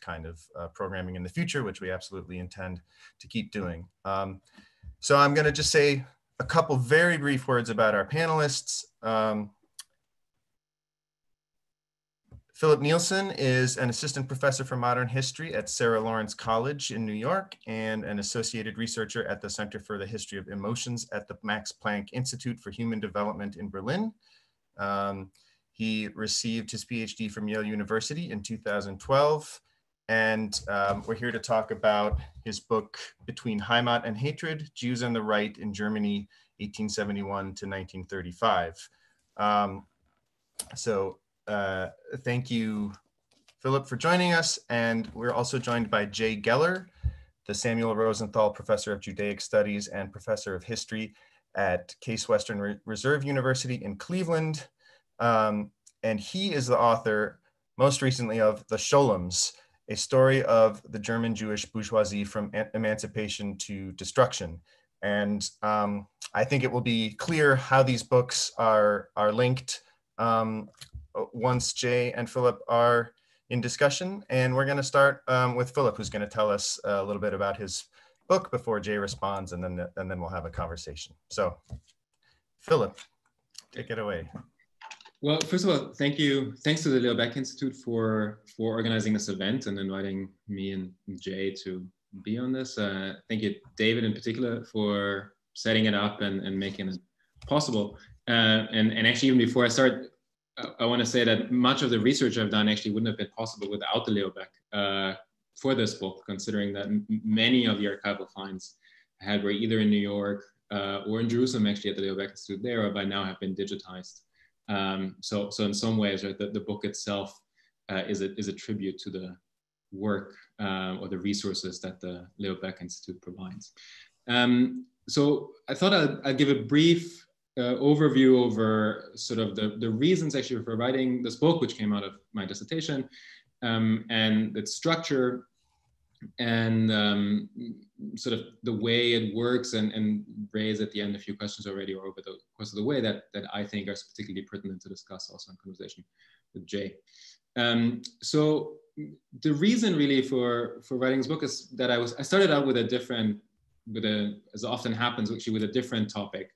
kind of programming in the future, which we absolutely intend to keep doing. So I'm going to just say a couple very brief words about our panelists. Philipp Nielsen is an assistant professor for modern history at Sarah Lawrence College in New York and an associated researcher at the Center for the History of Emotions at the Max Planck Institute for Human Development in Berlin. He received his PhD from Yale University in 2012. And we're here to talk about his book, Between Heimat and Hatred, Jews and the Right in Germany, 1871 to 1935. Thank you, Philipp, for joining us. And we're also joined by Jay Geller, the Samuel Rosenthal Professor of Judaic Studies and Professor of History at Case Western Reserve University in Cleveland. And he is the author, most recently, of The Scholems, a story of the German Jewish bourgeoisie from emancipation to destruction. And I think it will be clear how these books are linked once Jay and Philipp are in discussion. And we're going to start with Philipp, who's going to tell us a little bit about his book before Jay responds, and then we'll have a conversation. So Philipp, take it away. Well, first of all, thank you. Thanks to the Leo Baeck Institute for organizing this event and inviting me and Jay to be on this. Thank you, David, in particular, for setting it up and making it possible. And actually, even before I start, I want to say that much of the research I've done actually wouldn't have been possible without the Leo Baeck for this book, considering that many of the archival finds I had were either in New York or in Jerusalem, actually, at the Leo Baeck Institute there, or by now have been digitized. So in some ways, right, the book itself is a tribute to the work or the resources that the Leo Baeck Institute provides. So I thought I'd give a brief overview over sort of the reasons actually for writing this book, which came out of my dissertation, and its structure, and sort of the way it works, and raise at the end a few questions already or over the course of the way that I think are particularly pertinent to discuss also in conversation with Jay. So the reason really for writing this book is that I started out with as often happens actually, with a different topic.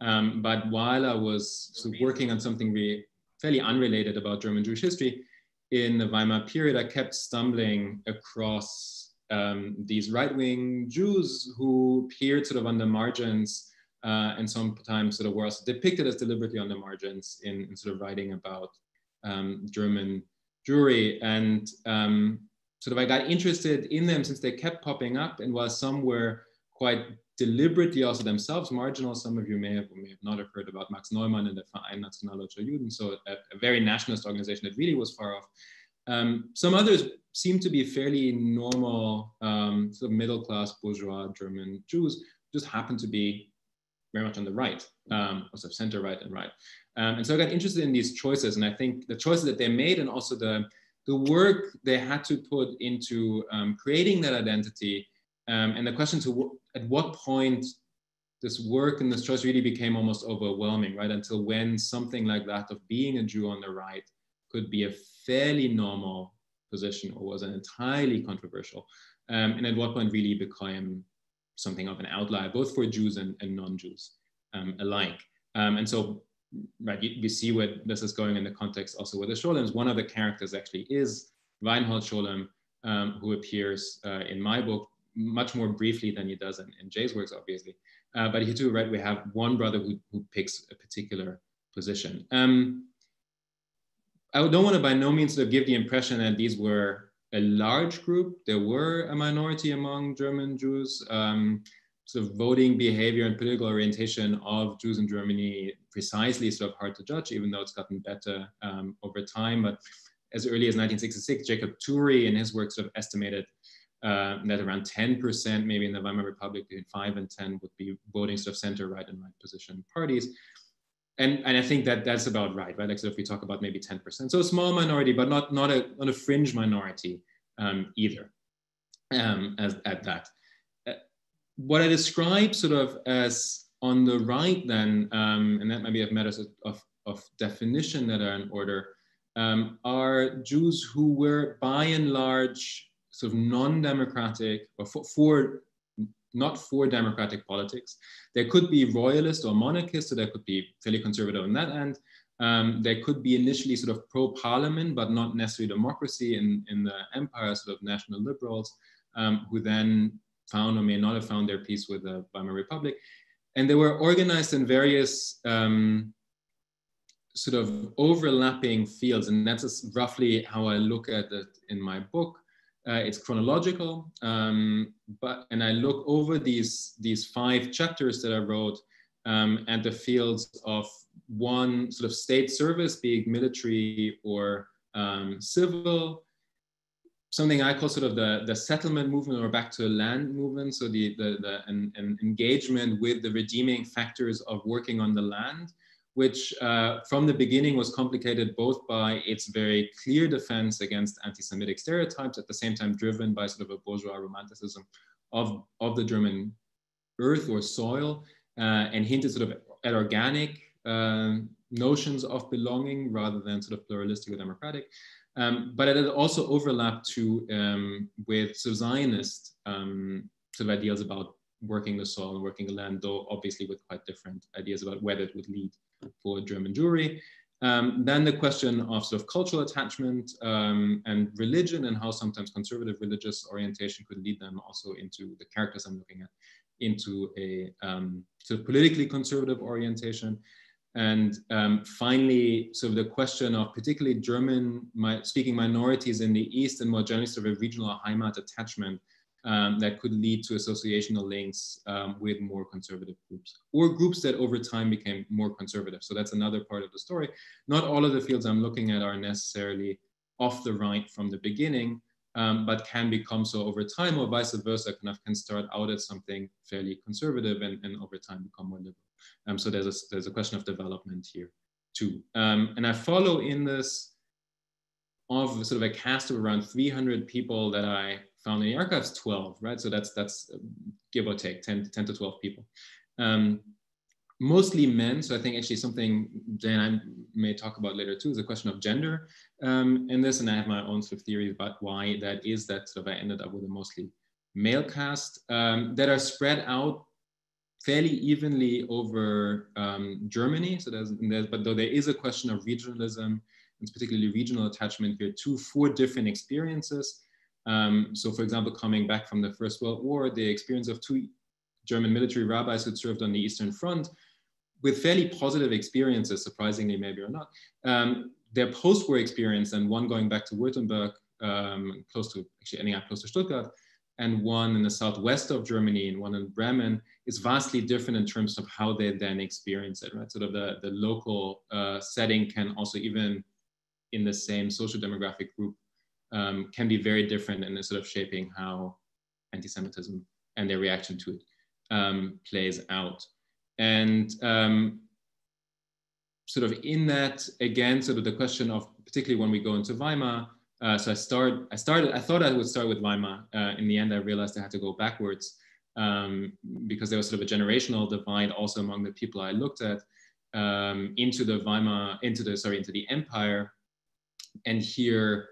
But while I was sort of working on something really fairly unrelated about German Jewish history in the Weimar period, I kept stumbling across these right-wing Jews who appeared sort of on the margins and sometimes sort of were also depicted as deliberately on the margins in sort of writing about German Jewry. And sort of I got interested in them since they kept popping up, and while some were quite deliberately also themselves marginal, some of you may have not have heard about Max Neumann and the Verein Nationaler Juden, so a very nationalist organization that really was far off. Some others seem to be fairly normal, sort of middle-class bourgeois German Jews, just happen to be very much on the right, also center-right and right. And so I got interested in these choices, and I think the choices that they made and also the work they had to put into creating that identity, and the question to at what point this work and this choice really became almost overwhelming, right? Until when something like that of being a Jew on the right could be a fairly normal position or was an entirely controversial, and at what point really became something of an outlier, both for Jews and non-Jews alike. And so, right, you see where this is going in the context also with the Scholems. One of the characters actually is Reinhold Scholem, who appears in my book much more briefly than he does in Jay's works, obviously. But here too, right, we have one brother who picks a particular position. I don't want to by no means sort of give the impression that these were a large group. There were a minority among German Jews. Sort of voting behavior and political orientation of Jews in Germany precisely sort of hard to judge, even though it's gotten better over time. But as early as 1966, Jacob Turi in his work sort of estimated that around 10%, maybe in the Weimar Republic, between 5 and 10 would be voting sort of center, right, and right position parties. And I think that's about right? Like, so if we talk about maybe 10%, so a small minority, but not a fringe minority either at that. What I describe sort of as on the right then, and that might be a matter of definition that are in order, are Jews who were by and large sort of non-democratic or not for democratic politics. There could be royalist or monarchist, so there could be fairly conservative on that end. There could be initially sort of pro-parliament, but not necessarily democracy in the empire, sort of national liberals, who then found or may not have found their peace with the Weimar Republic. And they were organized in various sort of overlapping fields. And that's roughly how I look at it in my book. It's chronological, and I look over these five chapters that I wrote at the fields of one sort of state service, be it military or civil, something I call sort of the settlement movement or back to land movement, so an engagement with the redeeming factors of working on the land, which from the beginning was complicated both by its very clear defense against anti-Semitic stereotypes, at the same time driven by sort of a bourgeois romanticism of the German earth or soil, and hinted sort of at organic notions of belonging rather than sort of pluralistic or democratic. But it also overlapped with sort of Zionist sort of ideas about working the soil and working the land, though obviously with quite different ideas about whether it would lead for German Jewry. Then the question of sort of cultural attachment and religion, and how sometimes conservative religious orientation could lead them also into the characters I'm looking at, into a sort of politically conservative orientation. And finally, sort of the question of particularly German-speaking minorities in the East, and more generally sort of a regional Heimat attachment that could lead to associational links with more conservative groups, or groups that over time became more conservative. So that's another part of the story. Not all of the fields I'm looking at are necessarily off the right from the beginning, but can become so over time, or vice versa, kind of can start out as something fairly conservative and over time become more liberal. So there's a question of development here too. And I follow in this of sort of a cast of around 300 people that I found in the archives, 12, right? So that's give or take 10 to 12 people, mostly men. So I think actually something Jay and I may talk about later too is the question of gender in this, and I have my own sort of theories about why that is. That sort of I ended up with a mostly male cast that are spread out fairly evenly over Germany. So but though there is a question of regionalism, and particularly regional attachment here too, for different experiences. So for example, coming back from the First World War, the experience of two German military rabbis who served on the Eastern Front with fairly positive experiences, surprisingly maybe or not, their post-war experience, and one going back to Württemberg, ending up close to Stuttgart, and one in the southwest of Germany and one in Bremen, is vastly different in terms of how they then experience it, right? Sort of the local setting can also, even in the same social demographic group, can be very different in sort of shaping how anti-Semitism and their reaction to it plays out. And sort of in that, again, sort of the question of, particularly when we go into Weimar, I thought I would start with Weimar. In the end, I realized I had to go backwards because there was sort of a generational divide also among the people I looked at into the empire. And here,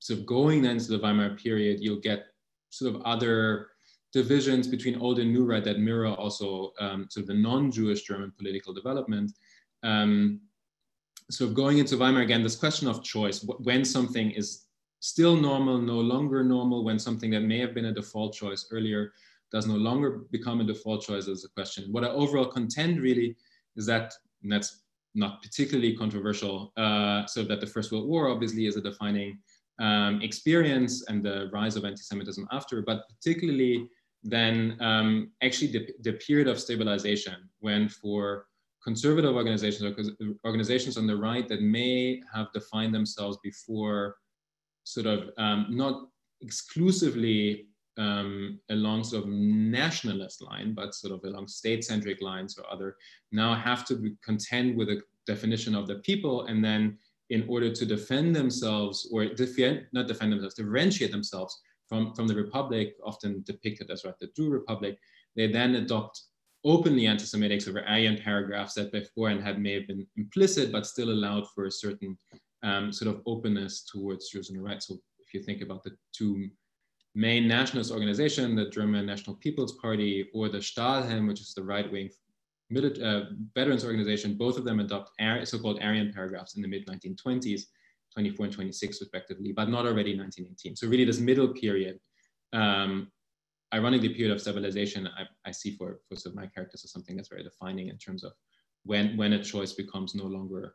sort of going then to the Weimar period, you'll get sort of other divisions between old and new right that mirror also sort of the non-Jewish German political development. So going into Weimar again, this question of choice, when something is still normal, no longer normal, when something that may have been a default choice earlier does no longer become a default choice, is a question. What I overall contend really is that, and that's not particularly controversial, so that the First World War obviously is a defining experience, and the rise of anti-Semitism after, but particularly then actually the period of stabilization, when for conservative organizations or organizations on the right that may have defined themselves before sort of not exclusively along sort of nationalist line, but sort of along state-centric lines or other, now have to contend with a definition of the people, and then in order to defend themselves, or differentiate themselves from the Republic, often depicted as, right, the Jew Republic, they then adopt openly anti-Semitic over Aryan paragraphs that beforehand had may have been implicit, but still allowed for a certain sort of openness towards Jews and rights. So if you think about the two main nationalist organizations, the German National People's Party or the Stahlhelm, which is the right-wing veterans organization, both of them adopt so-called Aryan paragraphs in the mid-1920s, 24 and 26 respectively, but not already 1918. So really this middle period, ironically period of stabilization, I see for sort of my characters as something that's very defining in terms of when a choice becomes no longer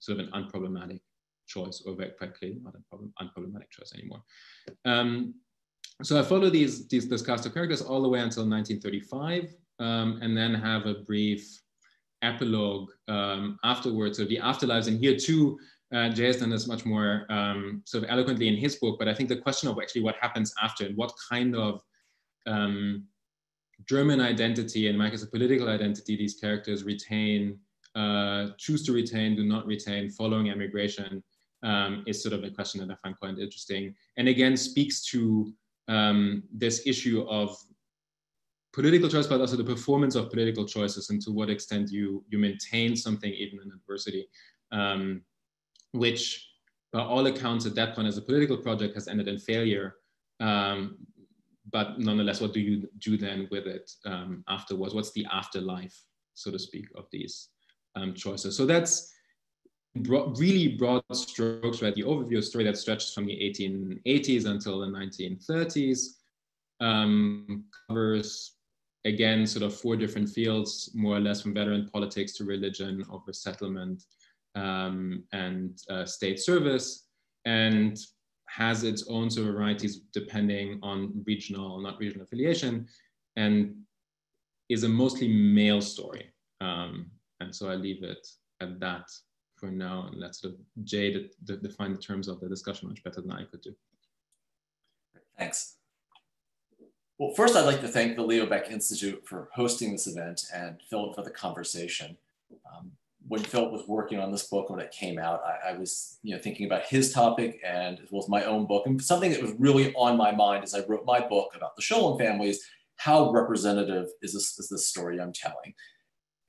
sort of an unproblematic choice, or very clearly not a unproblematic choice anymore. So I follow this cast of characters all the way until 1935, and then have a brief epilogue afterwards, so the afterlives. And here too, Jay has done this much more sort of eloquently in his book, but I think the question of actually what happens after and what kind of German identity, and my case, a political identity, these characters retain, choose to retain, do not retain following emigration, is sort of a question that I find quite interesting. And again, speaks to this issue of political choice, but also the performance of political choices, and to what extent you maintain something even in adversity, which by all accounts at that point as a political project has ended in failure. But nonetheless, what do you do then with it afterwards? What's the afterlife, so to speak, of these choices? So that's really broad strokes, right? The overview story that stretches from the 1880s until the 1930s, covers, again, sort of four different fields, more or less, from veteran politics to religion, over settlement, and state service, and has its own sort of varieties depending on regional, not regional affiliation, and is a mostly male story. And so I leave it at that for now, and let sort of Jay to define the terms of the discussion much better than I could do. Thanks. Well, first I'd like to thank the Leo Baeck Institute for hosting this event, and Philipp for the conversation. When Philipp was working on this book, when it came out, I was thinking about his topic, and as well as my own book. And something that was really on my mind as I wrote my book about the Scholem families: how representative is this story I'm telling?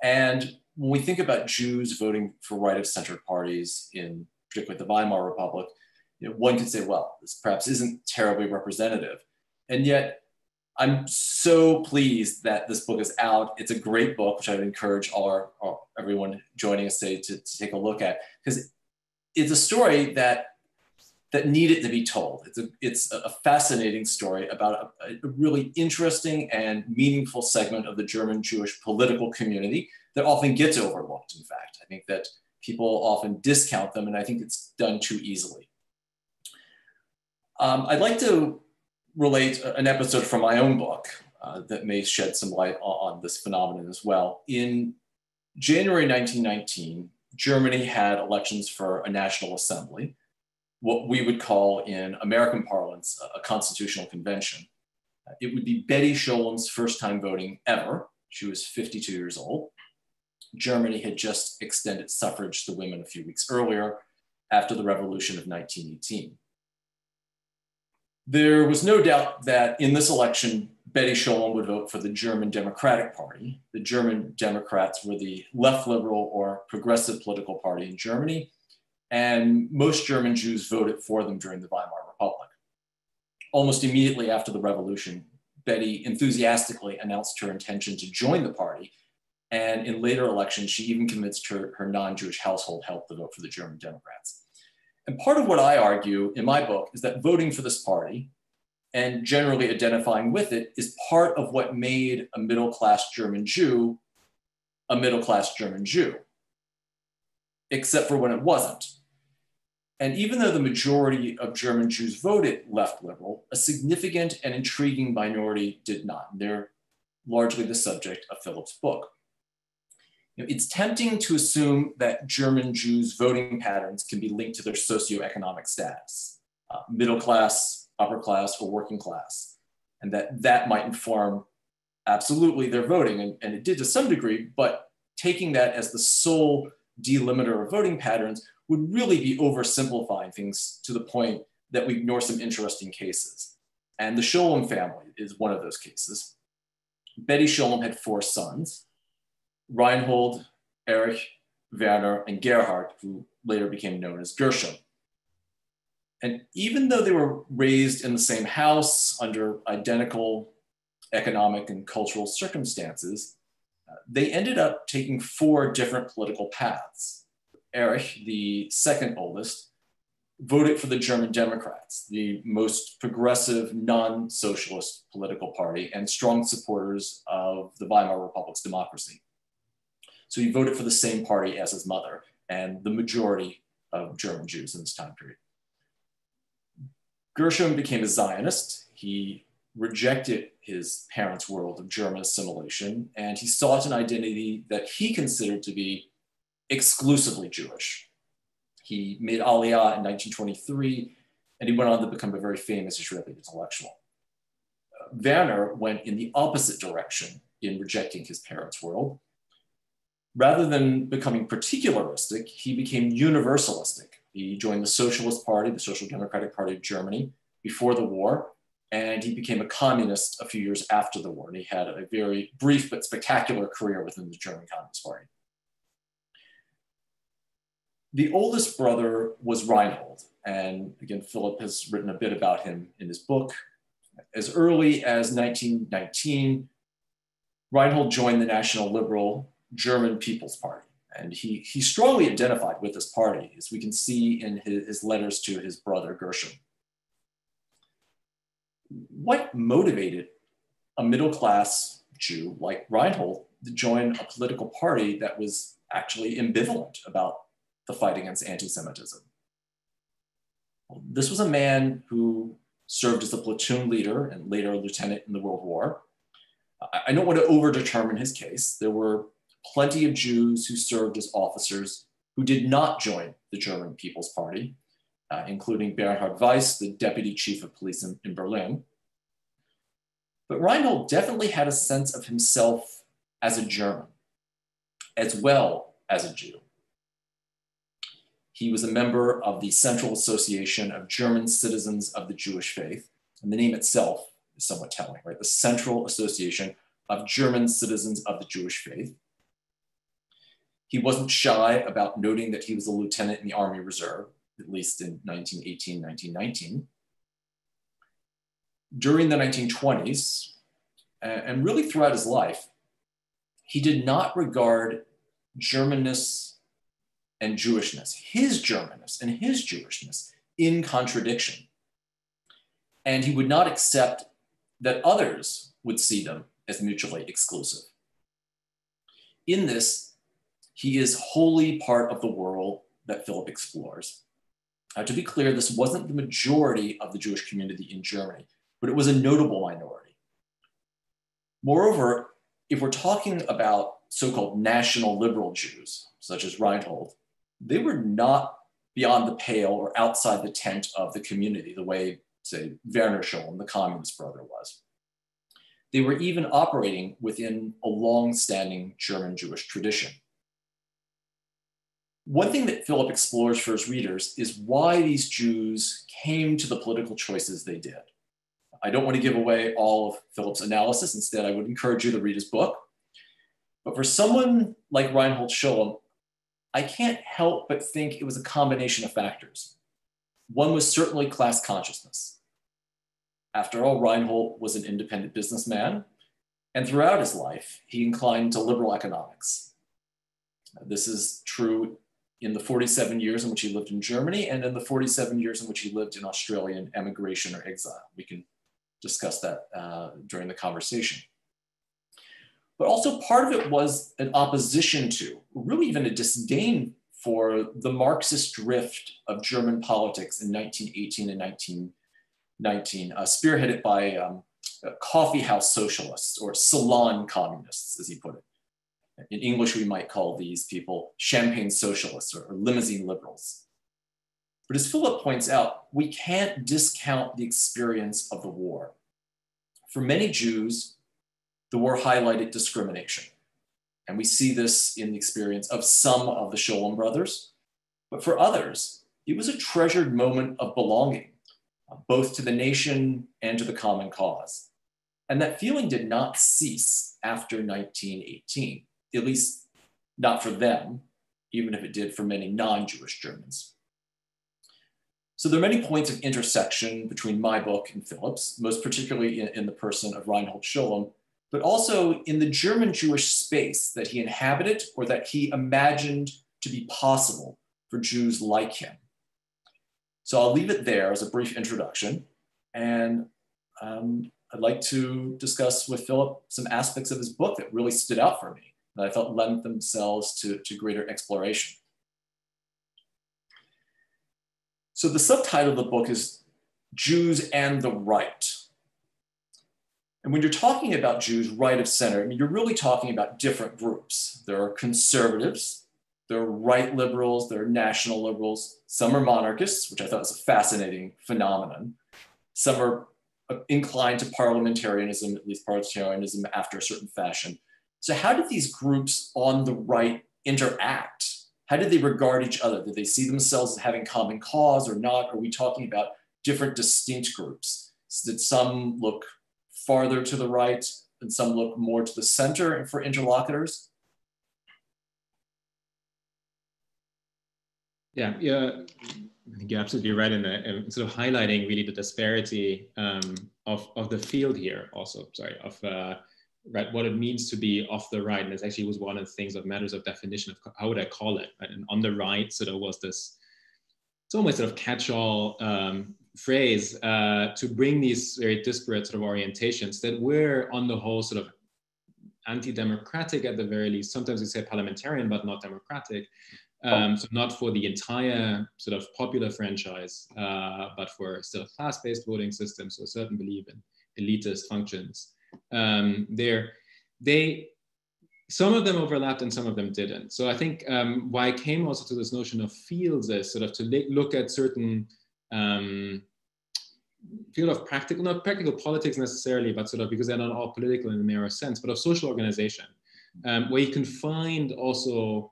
And when we think about Jews voting for right of center parties, in particularly the Weimar Republic, one could say, well, this perhaps isn't terribly representative. And yet, I'm so pleased that this book is out. It's a great book, which I would encourage everyone joining us today to take a look at, because it's a story that needed to be told. It's a fascinating story about a really interesting and meaningful segment of the German Jewish political community that often gets overlooked, in fact. I think that people often discount them, and I think it's done too easily. I'd like to relate an episode from my own book that may shed some light on this phenomenon as well. In January 1919, Germany had elections for a national assembly, what we would call in American parlance a constitutional convention. It would be Betty Scholem's first time voting ever. She was 52 years old. Germany had just extended suffrage to women a few weeks earlier, after the revolution of 1918. There was no doubt that in this election, Betty Scholem would vote for the German Democratic Party. The German Democrats were the left liberal or progressive political party in Germany, and most German Jews voted for them during the Weimar Republic. Almost immediately after the revolution, Betty enthusiastically announced her intention to join the party, and in later elections, she even convinced her non-Jewish household help to vote for the German Democrats. And part of what I argue in my book is that voting for this party and generally identifying with it is part of what made a middle-class German Jew a middle-class German Jew, except for when it wasn't. And even though the majority of German Jews voted left liberal, a significant and intriguing minority did not. And they're largely the subject of Philipp's book. It's tempting to assume that German Jews' voting patterns can be linked to their socioeconomic status, middle class, upper class, or working class, and that might inform absolutely their voting, and it did to some degree, but taking that as the sole delimiter of voting patterns would really be oversimplifying things to the point that we ignore some interesting cases. And the Scholem family is one of those cases. Betty Scholem had four sons: Reinhold, Erich, Werner, and Gerhard, who later became known as Gershom. And even though they were raised in the same house under identical economic and cultural circumstances, they ended up taking four different political paths. Erich, the second oldest, voted for the German Democrats, the most progressive non-socialist political party and strong supporters of the Weimar Republic's democracy. So he voted for the same party as his mother and the majority of German Jews in this time period. Gershom became a Zionist. He rejected his parents' world of German assimilation, and he sought an identity that he considered to be exclusively Jewish. He made Aliyah in 1923, and he went on to become a very famous Israeli intellectual. Werner went in the opposite direction in rejecting his parents' world. Rather than becoming particularistic, he became universalistic. He joined the Socialist Party, the Social Democratic Party of Germany, before the war, and he became a communist a few years after the war, and he had a very brief but spectacular career within the German Communist Party. The oldest brother was Reinhold, and again, Philipp has written a bit about him in his book. As early as 1919, Reinhold joined the National Liberal German People's Party, and he strongly identified with this party, as we can see in his letters to his brother Gershom. What motivated a middle-class Jew like Reinhold to join a political party that was actually ambivalent about the fight against anti-Semitism? Well, this was a man who served as the platoon leader and later a lieutenant in the World War. I don't want to overdetermine his case. There were plenty of Jews who served as officers who did not join the German People's Party, including Bernhard Weiss, the deputy chief of police in Berlin. But Reinhold definitely had a sense of himself as a German, as well as a Jew. He was a member of the Central Association of German Citizens of the Jewish Faith, and the name itself is somewhat telling, right? The Central Association of German Citizens of the Jewish Faith. He wasn't shy about noting that he was a lieutenant in the Army Reserve, at least in 1918, 1919. During the 1920s, and really throughout his life, he did not regard Germanness and Jewishness, his Germanness and his Jewishness, in contradiction. And he would not accept that others would see them as mutually exclusive. In this, he is wholly part of the world that Philipp explores. To be clear, this wasn't the majority of the Jewish community in Germany, but it was a notable minority. Moreover, if we're talking about so-called national liberal Jews, such as Reinhold, they were not beyond the pale or outside the tent of the community, the way, say, Werner Scholem, the communist brother, was. They were even operating within a long-standing German Jewish tradition. One thing that Philipp explores for his readers is why these Jews came to the political choices they did. I don't want to give away all of Philipp's analysis. Instead, I would encourage you to read his book. But for someone like Reinhold Scholem, I can't help but think it was a combination of factors. One was certainly class consciousness. After all, Reinhold was an independent businessman, and throughout his life, he inclined to liberal economics. This is true in the 47 years in which he lived in Germany and in the 47 years in which he lived in Australian emigration or exile. We can discuss that during the conversation. But also part of it was an opposition to, really even a disdain for, the Marxist drift of German politics in 1918 and 1919, spearheaded by coffee house socialists or salon communists, as he put it. In English, we might call these people champagne socialists or limousine liberals. But as Philipp points out, we can't discount the experience of the war. For many Jews, the war highlighted discrimination. And we see this in the experience of some of the Scholem brothers. But for others, it was a treasured moment of belonging, both to the nation and to the common cause. And that feeling did not cease after 1918. At least not for them, even if it did for many non-Jewish Germans. So there are many points of intersection between my book and Philipp's, most particularly in the person of Reinhold Scholem, but also in the German Jewish space that he inhabited or that he imagined to be possible for Jews like him. So I'll leave it there as a brief introduction, and I'd like to discuss with Philipp some aspects of his book that really stood out for me, that I felt lent themselves to greater exploration. So the subtitle of the book is Jews and the Right. And when you're talking about Jews right of center, I mean, you're really talking about different groups. There are conservatives, there are right liberals, there are national liberals. Some are monarchists, which I thought was a fascinating phenomenon. Some are inclined to parliamentarianism, at least parliamentarianism after a certain fashion. So how did these groups on the right interact? How did they regard each other? Did they see themselves as having common cause or not? Are we talking about different distinct groups? Did some look farther to the right and some look more to the center for interlocutors? Yeah, I think you're absolutely right in that, and sort of highlighting really the disparity of the field here also, right, what it means to be off the right. And this actually was one of the things that matters of definition of how would I call it, right? And on the right, so there was this, it's almost sort of catch-all phrase to bring these very disparate sort of orientations that were on the whole sort of anti-democratic at the very least. Sometimes we say parliamentarian, but not democratic. So not for the entire sort of popular franchise, but for still class-based voting systems, so a certain belief in elitist functions. Some of them overlapped and some of them didn't. So I think why I came also to this notion of fields is sort of to look at certain field of practical, not practical politics necessarily, but sort of because they're not all political in the narrow sense, but of social organization, where you can find also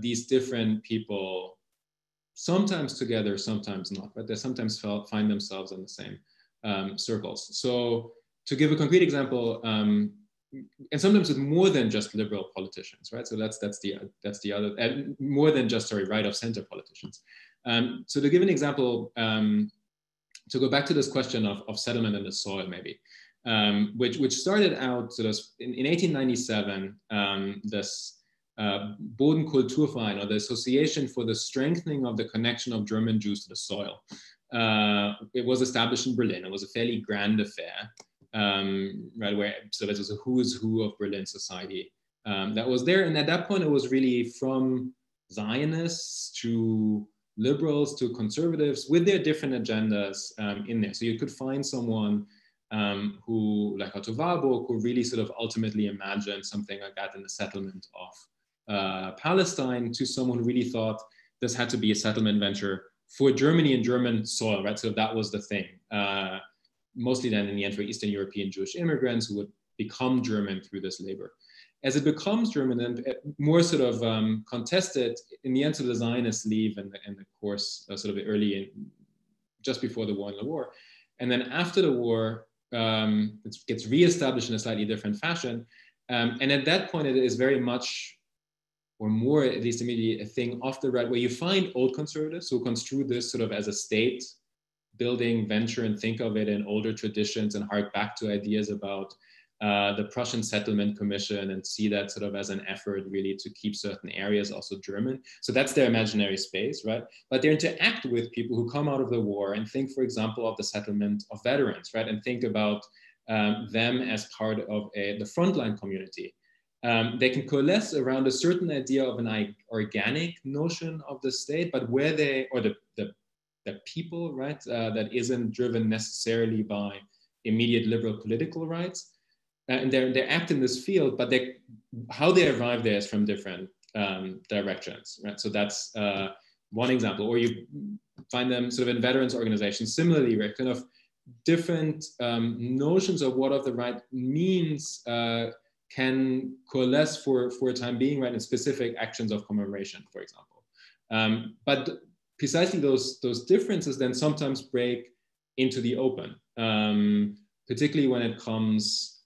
these different people, sometimes together, sometimes not, but they sometimes find themselves in the same circles. So to give a concrete example, and sometimes with more than just liberal politicians, right? So that's the other, and more than just, sorry, right of center politicians. So to give an example, to go back to this question of settlement in the soil, maybe, which started out sort of in 1897, this Bodenkulturverein, or the Association for the Strengthening of the Connection of German Jews to the Soil. It was established in Berlin. It was a fairly grand affair. Right, where so this was a who's who of Berlin society that was there, and at that point it was really from Zionists to liberals to conservatives with their different agendas in there. So you could find someone who, like Otto Warburg, who really sort of ultimately imagined something like that in the settlement of Palestine, to someone who really thought this had to be a settlement venture for Germany and German soil, right? So that was the thing. Mostly then in the end for Eastern European Jewish immigrants who would become German through this labor. As it becomes German and more sort of contested, in the end, so the Zionists leave in the course, sort of early, just before the war and the war. And then after the war, it gets reestablished in a slightly different fashion. And at that point, it is very much, or more at least immediately, a thing off the right, where you find old conservatives who construe this sort of as a state building venture and think of it in older traditions and hark back to ideas about the Prussian Settlement Commission and see that sort of as an effort really to keep certain areas also German. So that's their imaginary space, right? But they interact with people who come out of the war and think, for example, of the settlement of veterans, right? And think about them as part of the frontline community. They can coalesce around a certain idea of an organic notion of the state, but where they, or the people, right, that isn't driven necessarily by immediate liberal political rights. And they act in this field, but how they arrive there is from different directions, right? So that's one example. Or you find them sort of in veterans organizations, similarly, right, kind of different notions of what of the right means can coalesce for a time being, right, in specific actions of commemoration, for example. But precisely those differences then sometimes break into the open, particularly when it comes,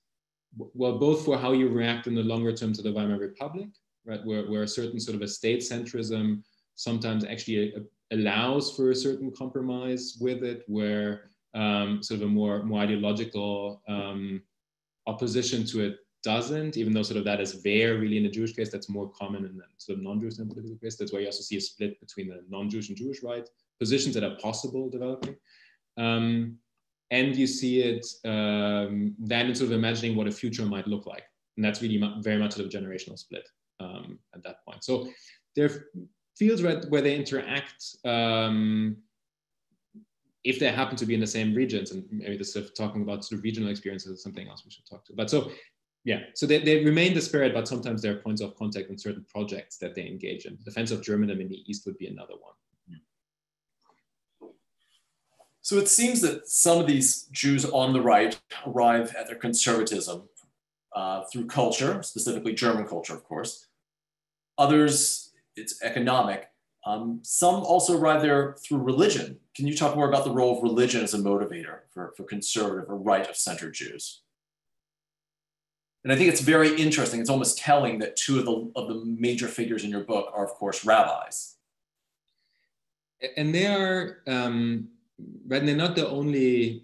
well, both for how you react in the longer term to the Weimar Republic, right? Where a certain sort of a state centrism sometimes actually allows for a certain compromise with it, where sort of a more ideological opposition to it doesn't, even though sort of that is there really in the Jewish case, that's more common in the sort of non-Jewish and political case. That's why you also see a split between the non-Jewish and Jewish right, positions that are possible developing. And you see it then in sort of imagining what a future might look like. And that's really very much sort of a generational split at that point. So there are fields where they interact if they happen to be in the same regions. And maybe this sort of talking about sort of regional experiences is something else we should talk to. But so, yeah, so they remain disparate, but sometimes there are points of contact in certain projects that they engage in. Defense of Germanism in the East would be another one. So it seems that some of these Jews on the right arrive at their conservatism through culture, specifically German culture, of course. Others, it's economic. Some also arrive there through religion. Can you talk more about the role of religion as a motivator for conservative or right-of-center Jews? And I think it's very interesting. It's almost telling that two of the major figures in your book are, of course, rabbis. And they are... But they're not the only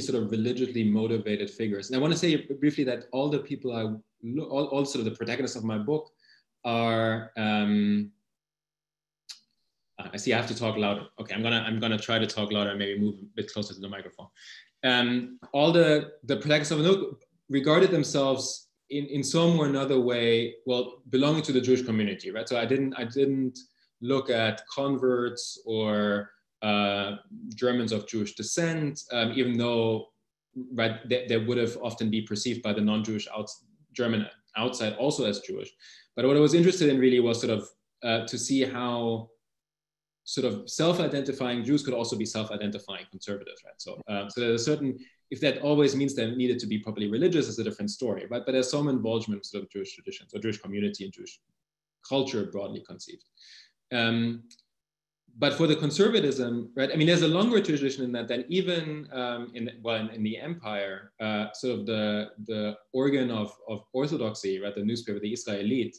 sort of religiously motivated figures. And I want to say briefly that all the people all sort of the protagonists of my book are. I see. I have to talk louder. Okay, I'm gonna try to talk louder and maybe move a bit closer to the microphone. All the protagonists of the book regarded themselves in some or another way, well, belonging to the Jewish community, right? So I didn't look at converts or Germans of Jewish descent, even though right, they would have often been perceived by the non-Jewish German outside also as Jewish. But what I was interested in really was sort of to see how sort of self-identifying Jews could also be self-identifying conservatives, right? So there's a certain, if that always means that it needed to be properly religious is a different story, right? But there's some involvement sort of Jewish traditions or Jewish community and Jewish culture broadly conceived. But for the conservatism, right? I mean, there's a longer tradition in that than even in the empire, sort of the organ of orthodoxy, right? The newspaper, the Israelite,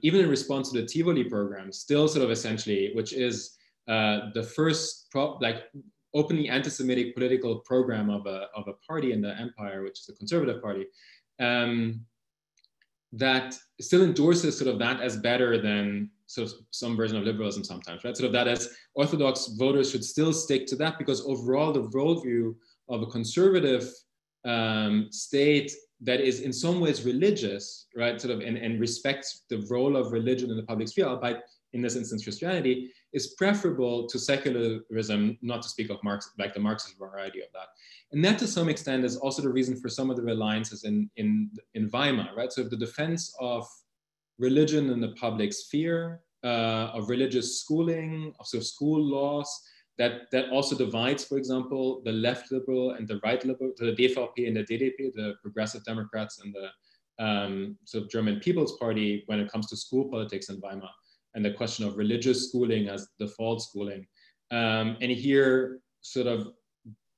even in response to the Tivoli program, still sort of essentially, which is the first openly anti-Semitic political program of a party in the empire, which is the Conservative Party, that still endorses sort of that as better than sort of some version of liberalism sometimes, right? Sort of that as Orthodox voters should still stick to that because overall the worldview of a conservative state that is in some ways religious, right? Sort of and respects the role of religion in the public sphere, albeit in this instance Christianity, is preferable to secularism, not to speak of Marx, like the Marxist variety of that. And that to some extent is also the reason for some of the alliances in Weimar, right? So the defense of religion in the public sphere, of religious schooling, of sort of school laws, that also divides, for example, the left liberal and the right liberal, the DVP and the DDP, the Progressive Democrats and the sort of German People's Party when it comes to school politics in Weimar and the question of religious schooling as default schooling. And here, sort of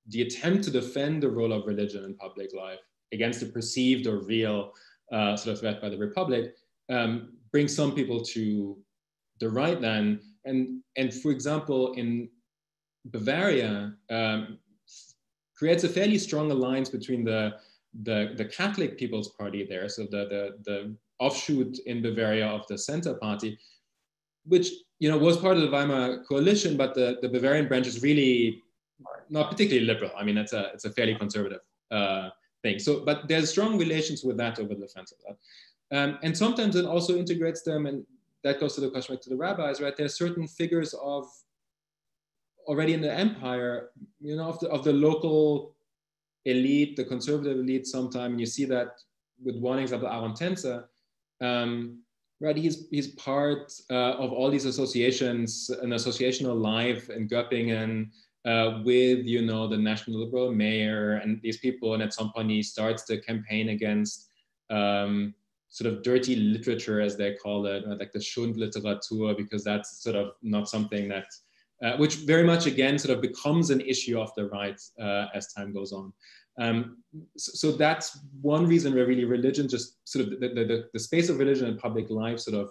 the attempt to defend the role of religion in public life against the perceived or real sort of threat by the Republic brings some people to the right then. And for example, in Bavaria, creates a fairly strong alliance between the Catholic People's Party there, so the offshoot in Bavaria of the Center Party, which you know was part of the Weimar coalition, but the Bavarian branch is really not particularly liberal. I mean, it's a fairly conservative thing. So, but there's strong relations with that over the defense of that. And sometimes it also integrates them, and that goes to the question back to the rabbis, right? There are certain figures of already in the empire, you know, of the local elite, the conservative elite sometime, and you see that with one example, Aaron Tänzer, right? He's part of all these associations, an associational life in Göppingen with, you know, the national liberal mayor and these people, and at some point he starts to campaign against sort of dirty literature, as they call it, like the Schundliteratur, because that's sort of not something that which very much again sort of becomes an issue of the right as time goes on. So that's one reason where really religion just sort of the space of religion and public life sort of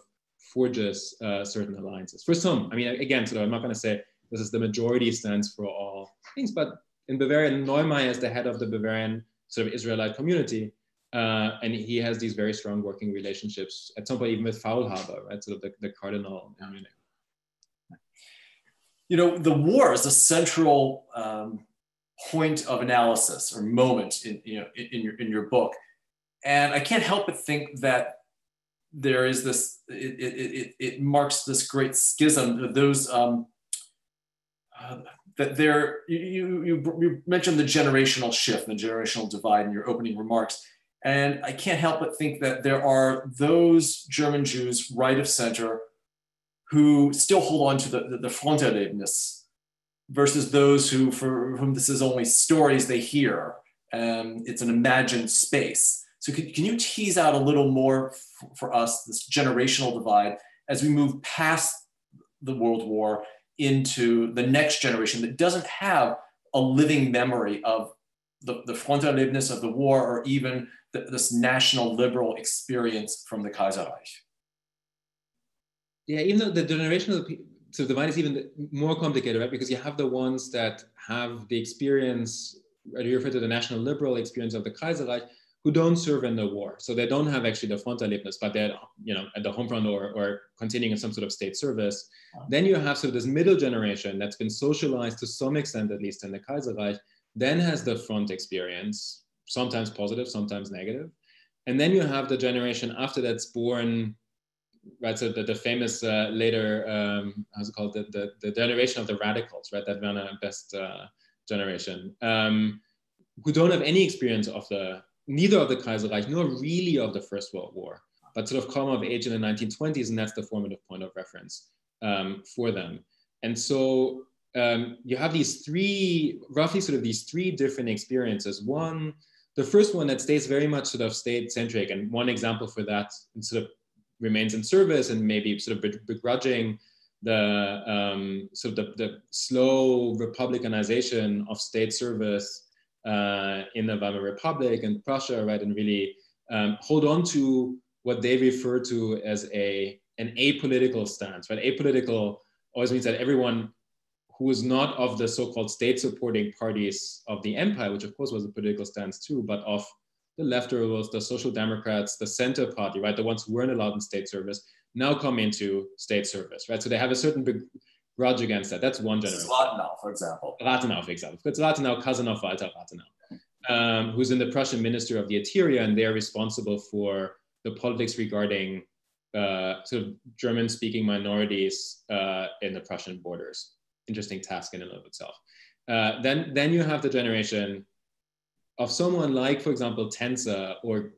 forges certain alliances. For some, I mean, again, sort of, I'm not going to say this is the majority stands for all things, but in Bavaria, Neumeyer is the head of the Bavarian sort of Israelite community, and he has these very strong working relationships, at some point even with Faulhaber, right, sort of the cardinal in Munich. You know, the war is a central point of analysis or moment in, you know, in your book, and I can't help but think that there is this, it marks this great schism of those that there, you mentioned the generational shift, the generational divide in your opening remarks, and I can't help but think that there are those German Jews right of center who still hold on to the Fronterlebnis versus those who, for whom this is only stories they hear. It's an imagined space. So can you tease out a little more for us this generational divide as we move past the World War into the next generation that doesn't have a living memory of the Fronterlebnis of the war or even this national liberal experience from the Kaiserreich? Yeah, even though the generational divide is even more complicated, right? Because you have the ones that have the experience, you refer to the national liberal experience of the Kaiserreich, who don't serve in the war. So they don't have actually the Fronterlebnis, but they're, you know, at the home front or continuing in some sort of state service. Wow. Then you have sort of this middle generation that's been socialized to some extent, at least in the Kaiserreich, then has the front experience, sometimes positive, sometimes negative. And then you have the generation after that's born, right, so the famous later, how's it called, the generation of the radicals, right, that Werner Best generation, who don't have any experience of neither of the Kaiserreich, nor really of the First World War, but sort of come of age in the 1920s, and that's the formative point of reference for them. And so you have these three, roughly sort of these three different experiences. One, the first one that stays very much sort of state-centric, and one example for that sort of remains in service and maybe sort of begrudging the sort of the slow republicanization of state service in the Weimar Republic and Prussia, right, and really hold on to what they refer to as an apolitical stance, right? Apolitical always means that everyone who is not of the so-called state-supporting parties of the empire, which of course was a political stance too, but of the leftovers, the Social Democrats, the Center Party, right? The ones who weren't allowed in state service now come into state service, right? So they have a certain big grudge against that. That's one generation. Rathenau, for example. Rathenau, for example. It's Rathenau, cousin of Walter Rathenau, who's in the Prussian Ministry of the Interior, and they're responsible for the politics regarding sort of German-speaking minorities in the Prussian borders. Interesting task in and of itself. Then you have the generation of someone like, for example, Tänzer, or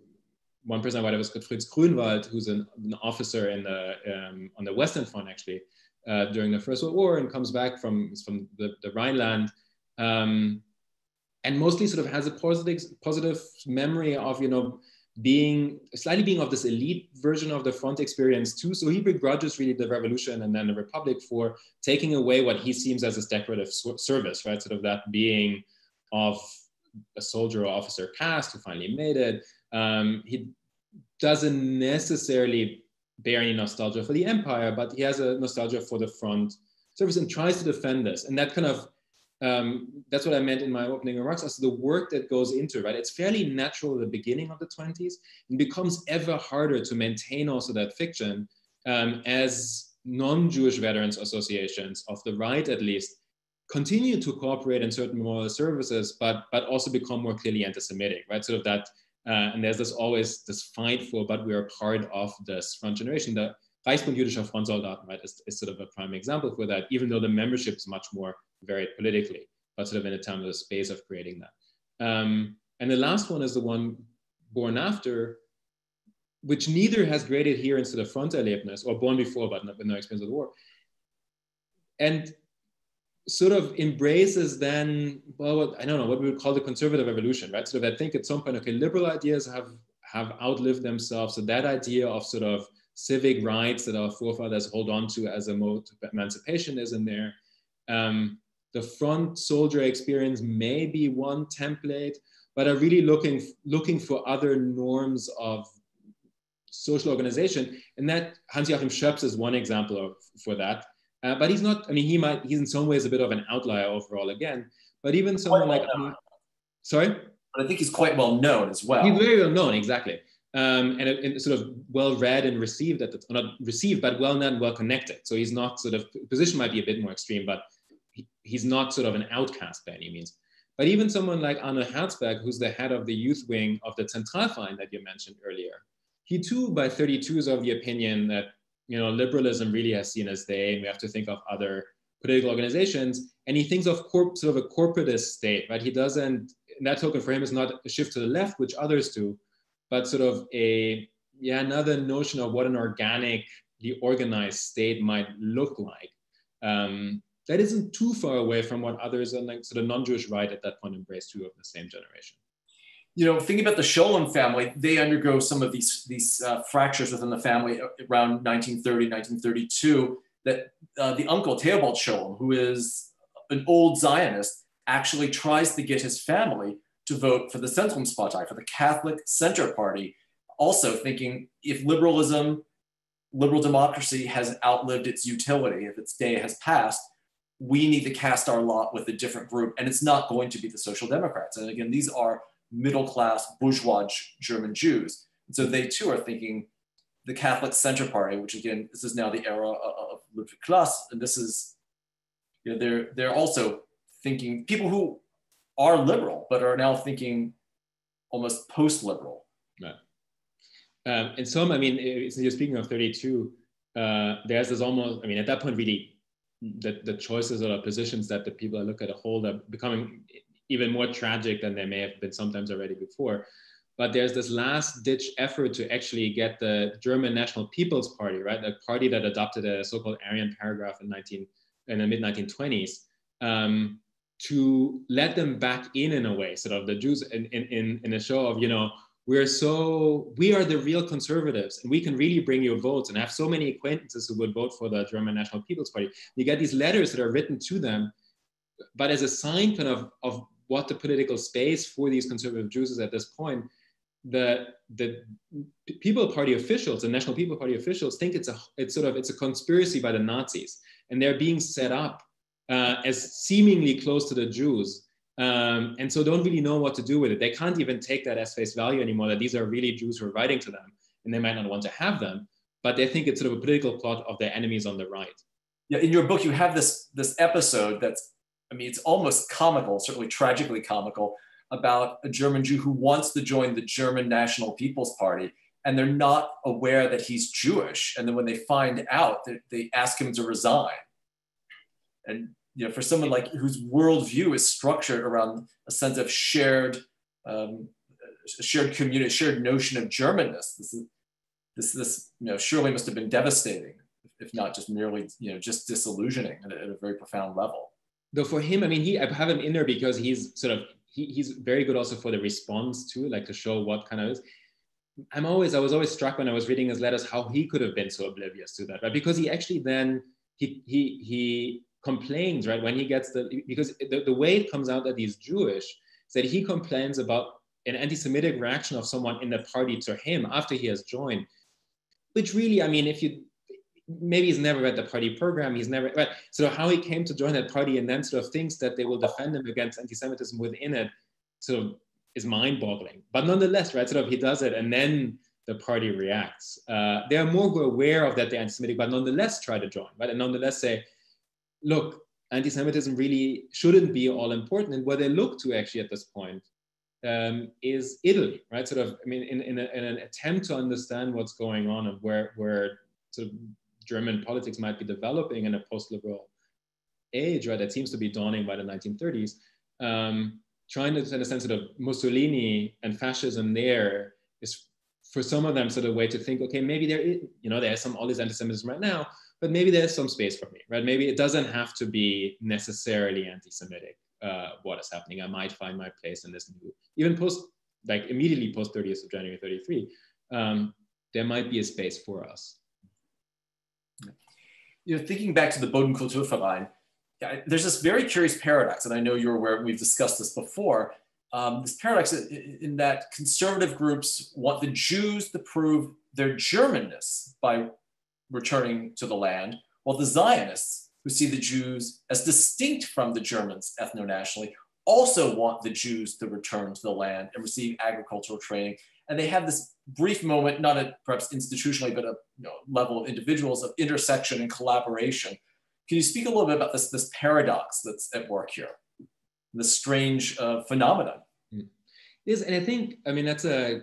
one person I read was Fritz Grünwald, who's an officer in the, on the Western Front, actually, during the First World War, and comes back from the Rhineland, and mostly sort of has a positive memory of, you know, slightly being of this elite version of the front experience too. So he begrudges really the revolution and then the Republic for taking away what he seems as a decorative service, right? Sort of that being of a soldier or officer caste who finally made it. He doesn't necessarily bear any nostalgia for the empire, but he has a nostalgia for the front service and tries to defend this. And that kind of, that's what I meant in my opening remarks as the work that goes into it, right? It's fairly natural at the beginning of the 20s and becomes ever harder to maintain also that fiction as non-Jewish veterans associations of the right, at least, continue to cooperate in certain moral services, but also become more clearly anti-Semitic, right? Sort of that, and there's this always this fight for, but we are part of this front generation. The Reichsbund Jüdischer Frontsoldaten, right, is sort of a prime example for that, even though the membership is much more varied politically, but sort of in a time of the space of creating that. And the last one is the one born after, which neither has great adherence to the Fronterlebnis, or born before, but with no experience of the war. And sort of embraces then, well, I don't know, what we would call the conservative revolution, right? Sort of, I think at some point, okay, liberal ideas have outlived themselves. So that idea of sort of civic rights that our forefathers hold on to as a mode of emancipation is in there. The front soldier experience may be one template, but I'm really looking for other norms of social organization. And that Hans Joachim Schoeps is one example for that. But he's not, I mean, he's in some ways a bit of an outlier overall again, but even someone like, sorry? But I think he's quite well known as well. He's very well known, exactly. And sort of well read and received, at the, not received, but well known, well connected. So he's not sort of, position might be a bit more extreme, but he's not sort of an outcast by any means. But even someone like Arno Herzberg, who's the head of the youth wing of the Zentralverein that you mentioned earlier, he too, by 32, is of the opinion that, you know, liberalism really has seen its day and we have to think of other political organizations. And he thinks of sort of a corporatist state, right? He doesn't, that token for him is not a shift to the left, which others do, but sort of a, yeah, another notion of what an organically organized state might look like. That isn't too far away from what others on like sort of non-Jewish right at that point embraced too of the same generation. You know, thinking about the Scholem family, they undergo some of these fractures within the family around 1930, 1932, that the uncle, Theobald Scholem, who is an old Zionist, actually tries to get his family to vote for the Zentrumspartei, for the Catholic Center Party, also thinking if liberal democracy has outlived its utility, if its day has passed, we need to cast our lot with a different group, and it's not going to be the Social Democrats. And again, these are middle-class bourgeois German Jews. And so they too are thinking the Catholic Center Party, which again, this is now the era of Ludwig Klass, and this is, you know, they're also thinking, people who are liberal, but are now thinking almost post-liberal. Right. And some, I mean, since you're speaking of 32, there's this almost, I mean, at that point really, the choices or the positions that the people I look at hold are becoming even more tragic than they may have been sometimes already before. But there's this last ditch effort to actually get the German National People's Party, right? The party that adopted a so-called Aryan paragraph in the mid-1920s, to let them back in a way, sort of the Jews in a show of, you know, we are the real conservatives and we can really bring you votes, and I have so many acquaintances who would vote for the German National People's Party. You get these letters that are written to them, but as a sign kind of what the political space for these conservative Jews is at this point, the People Party officials, the National People Party officials think it's a conspiracy by the Nazis, and they're being set up as seemingly close to the Jews. And so don't really know what to do with it. They can't even take that as face value anymore, that these are really Jews who are writing to them, and they might not want to have them, but they think it's sort of a political plot of their enemies on the right. Yeah, in your book, you have this episode that's, I mean, it's almost comical, certainly tragically comical, about a German Jew who wants to join the German National People's Party, and they're not aware that he's Jewish. And then when they find out, they ask him to resign. And you know, for someone like whose worldview is structured around a sense of shared community, shared notion of Germanness, this you know, surely must have been devastating, if not just merely, you know, just disillusioning at a very profound level. Though for him, I mean, I have him in there because he's sort of he's very good also for the response too, like to show what kind of is. I was always struck when I was reading his letters how he could have been so oblivious to that, right? Because he actually then he complains, right, when he gets because the way it comes out that he's Jewish is that he complains about an anti-Semitic reaction of someone in the party to him after he has joined, which really, I mean, if you, maybe he's never read the party program, he's never, right, so how he came to join that party and then sort of thinks that they will defend him against anti-Semitism within it sort of is mind-boggling. But nonetheless, right, sort of he does it and then the party reacts. They are more aware of that they're anti-Semitic, but nonetheless try to join, right, and nonetheless say, look, anti-Semitism really shouldn't be all important. And what they look to actually at this point is Italy, right? Sort of, I mean, in an attempt to understand what's going on and where sort of German politics might be developing in a post-liberal age, right? That seems to be dawning by the 1930s. Trying to understand sort of Mussolini and fascism there is, for some of them, sort of a way to think, okay, maybe there is, you know, there's all this anti-Semitism right now, but maybe there's some space for me, right? Maybe it doesn't have to be necessarily anti-Semitic, what is happening. I might find my place in this new, even immediately post 30th of January, 33, there might be a space for us. You know, thinking back to the Bodenkulturverein, there's this very curious paradox, and I know you're aware, we've discussed this before, this paradox in that conservative groups want the Jews to prove their Germanness by returning to the land, while the Zionists, who see the Jews as distinct from the Germans ethno-nationally, also want the Jews to return to the land and receive agricultural training. And they have this brief moment, not at perhaps institutionally, but a level of individuals, of intersection and collaboration. Can you speak a little bit about this paradox that's at work here, this strange phenomenon? Yes, and I think, I mean, that's a,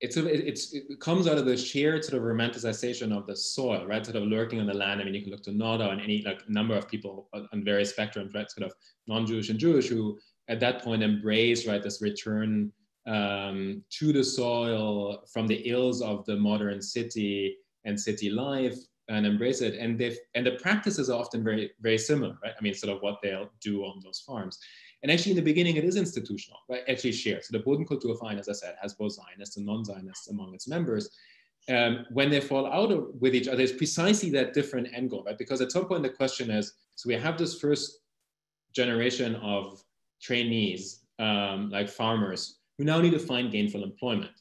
it comes out of the shared sort of romanticization of the soil, right? Sort of lurking on the land. I mean, you can look to Nodau and any number of people on various spectrums, right? Sort of non-Jewish and Jewish, who at that point embrace, right, this return to the soil from the ills of the modern city and city life, and embrace it. And the practices are often very, very similar, right? I mean, sort of what they'll do on those farms. And actually, in the beginning, it is institutional, right? Actually shared. So the Bodenkulturverein, as I said, has both Zionists and non-Zionists among its members. When they fall out with each other, it's precisely that different end goal, right? Because at some point, the question is, so we have this first generation of trainees, like farmers, who now need to find gainful employment.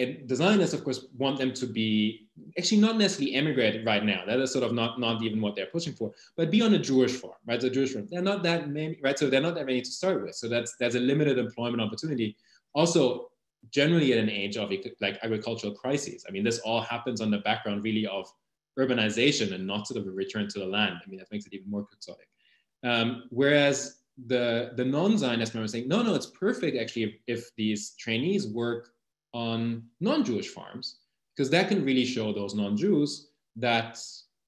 And the Zionists, of course, want them to be actually not necessarily emigrate right now. That is sort of not even what they're pushing for, but be on a Jewish farm, right? So Jewish farm, they're not that many, right? So they're not that many to start with. So that's a limited employment opportunity. Also, generally at an age of like agricultural crises. I mean, this all happens on the background really of urbanization and not sort of a return to the land. I mean, that makes it even more quixotic. Whereas the non-Zionist members saying, no, it's perfect actually if these trainees work on non-Jewish farms, because that can really show those non-Jews that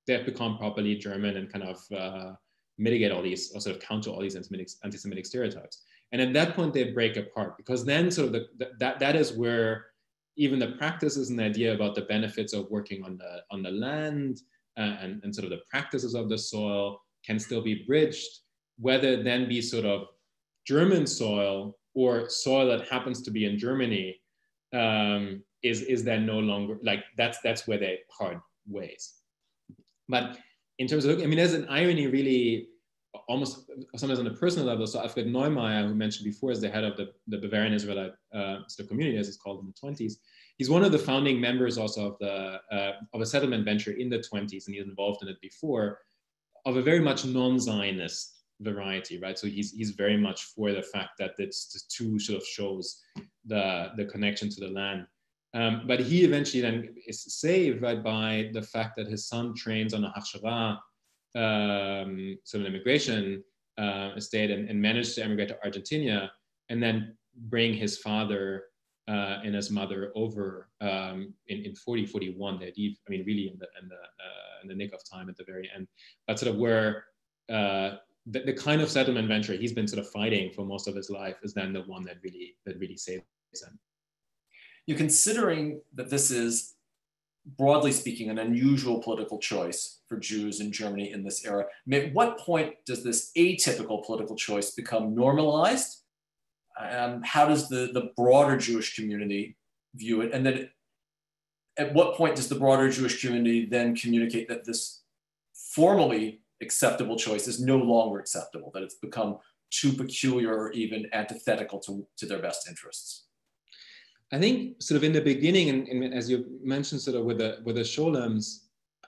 they've become properly German and kind of mitigate all these, or sort of counter all these anti-Semitic stereotypes. And at that point, they break apart, because then sort of that is where even the practices and the idea about the benefits of working on the land and sort of the practices of the soil can still be bridged, whether then be sort of German soil or soil that happens to be in Germany. Is then no longer, like that's where they part ways. But in terms of, I mean, there's an irony really almost sometimes on a personal level. So Alfred Neumeyer, who mentioned before, is the head of the Bavarian Israelite sort of community, as it's called, in the 20s. He's one of the founding members also of a settlement venture in the 20s, and he's involved in it before, of a very much non-Zionist variety, right? So he's very much for the fact that the two sort of shows the connection to the land. But he eventually then is saved, right, by the fact that his son trains on a hachshava, sort of an immigration estate, and managed to emigrate to Argentina and then bring his father and his mother over in 4041. I mean, really in the nick of time at the very end. But sort of where the kind of settlement venture he's been sort of fighting for most of his life is then the one that really saves him. You're considering that this is, broadly speaking, an unusual political choice for Jews in Germany in this era. I mean, at what point does this atypical political choice become normalized? How does the broader Jewish community view it? And then at what point does the broader Jewish community then communicate that this formally acceptable choice is no longer acceptable, that it's become too peculiar or even antithetical to their best interests? I think sort of in the beginning, and as you mentioned, sort of with the Scholems,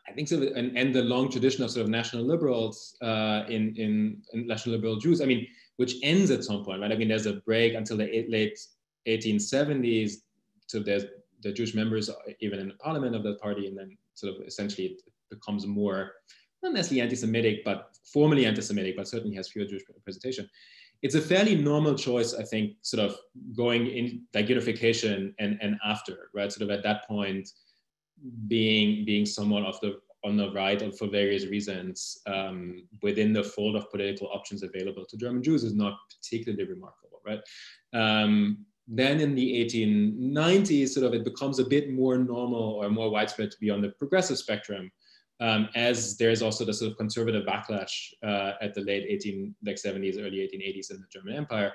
I think sort of, and the long tradition of sort of national liberals in national liberal Jews, I mean, which ends at some point, right? I mean, there's a break until the late 1870s, so there's the Jewish members even in the parliament of the party, and then sort of essentially it becomes more, not necessarily anti-Semitic, but formally anti-Semitic, but certainly has fewer Jewish representation. It's a fairly normal choice, I think, sort of going in like unification and after, right? Sort of at that point, being somewhat on the right or for various reasons within the fold of political options available to German Jews is not particularly remarkable, right? Then in the 1890s, sort of it becomes a bit more normal or more widespread to be on the progressive spectrum. As there is also the sort of conservative backlash at the late 1870s, early 1880s in the German Empire.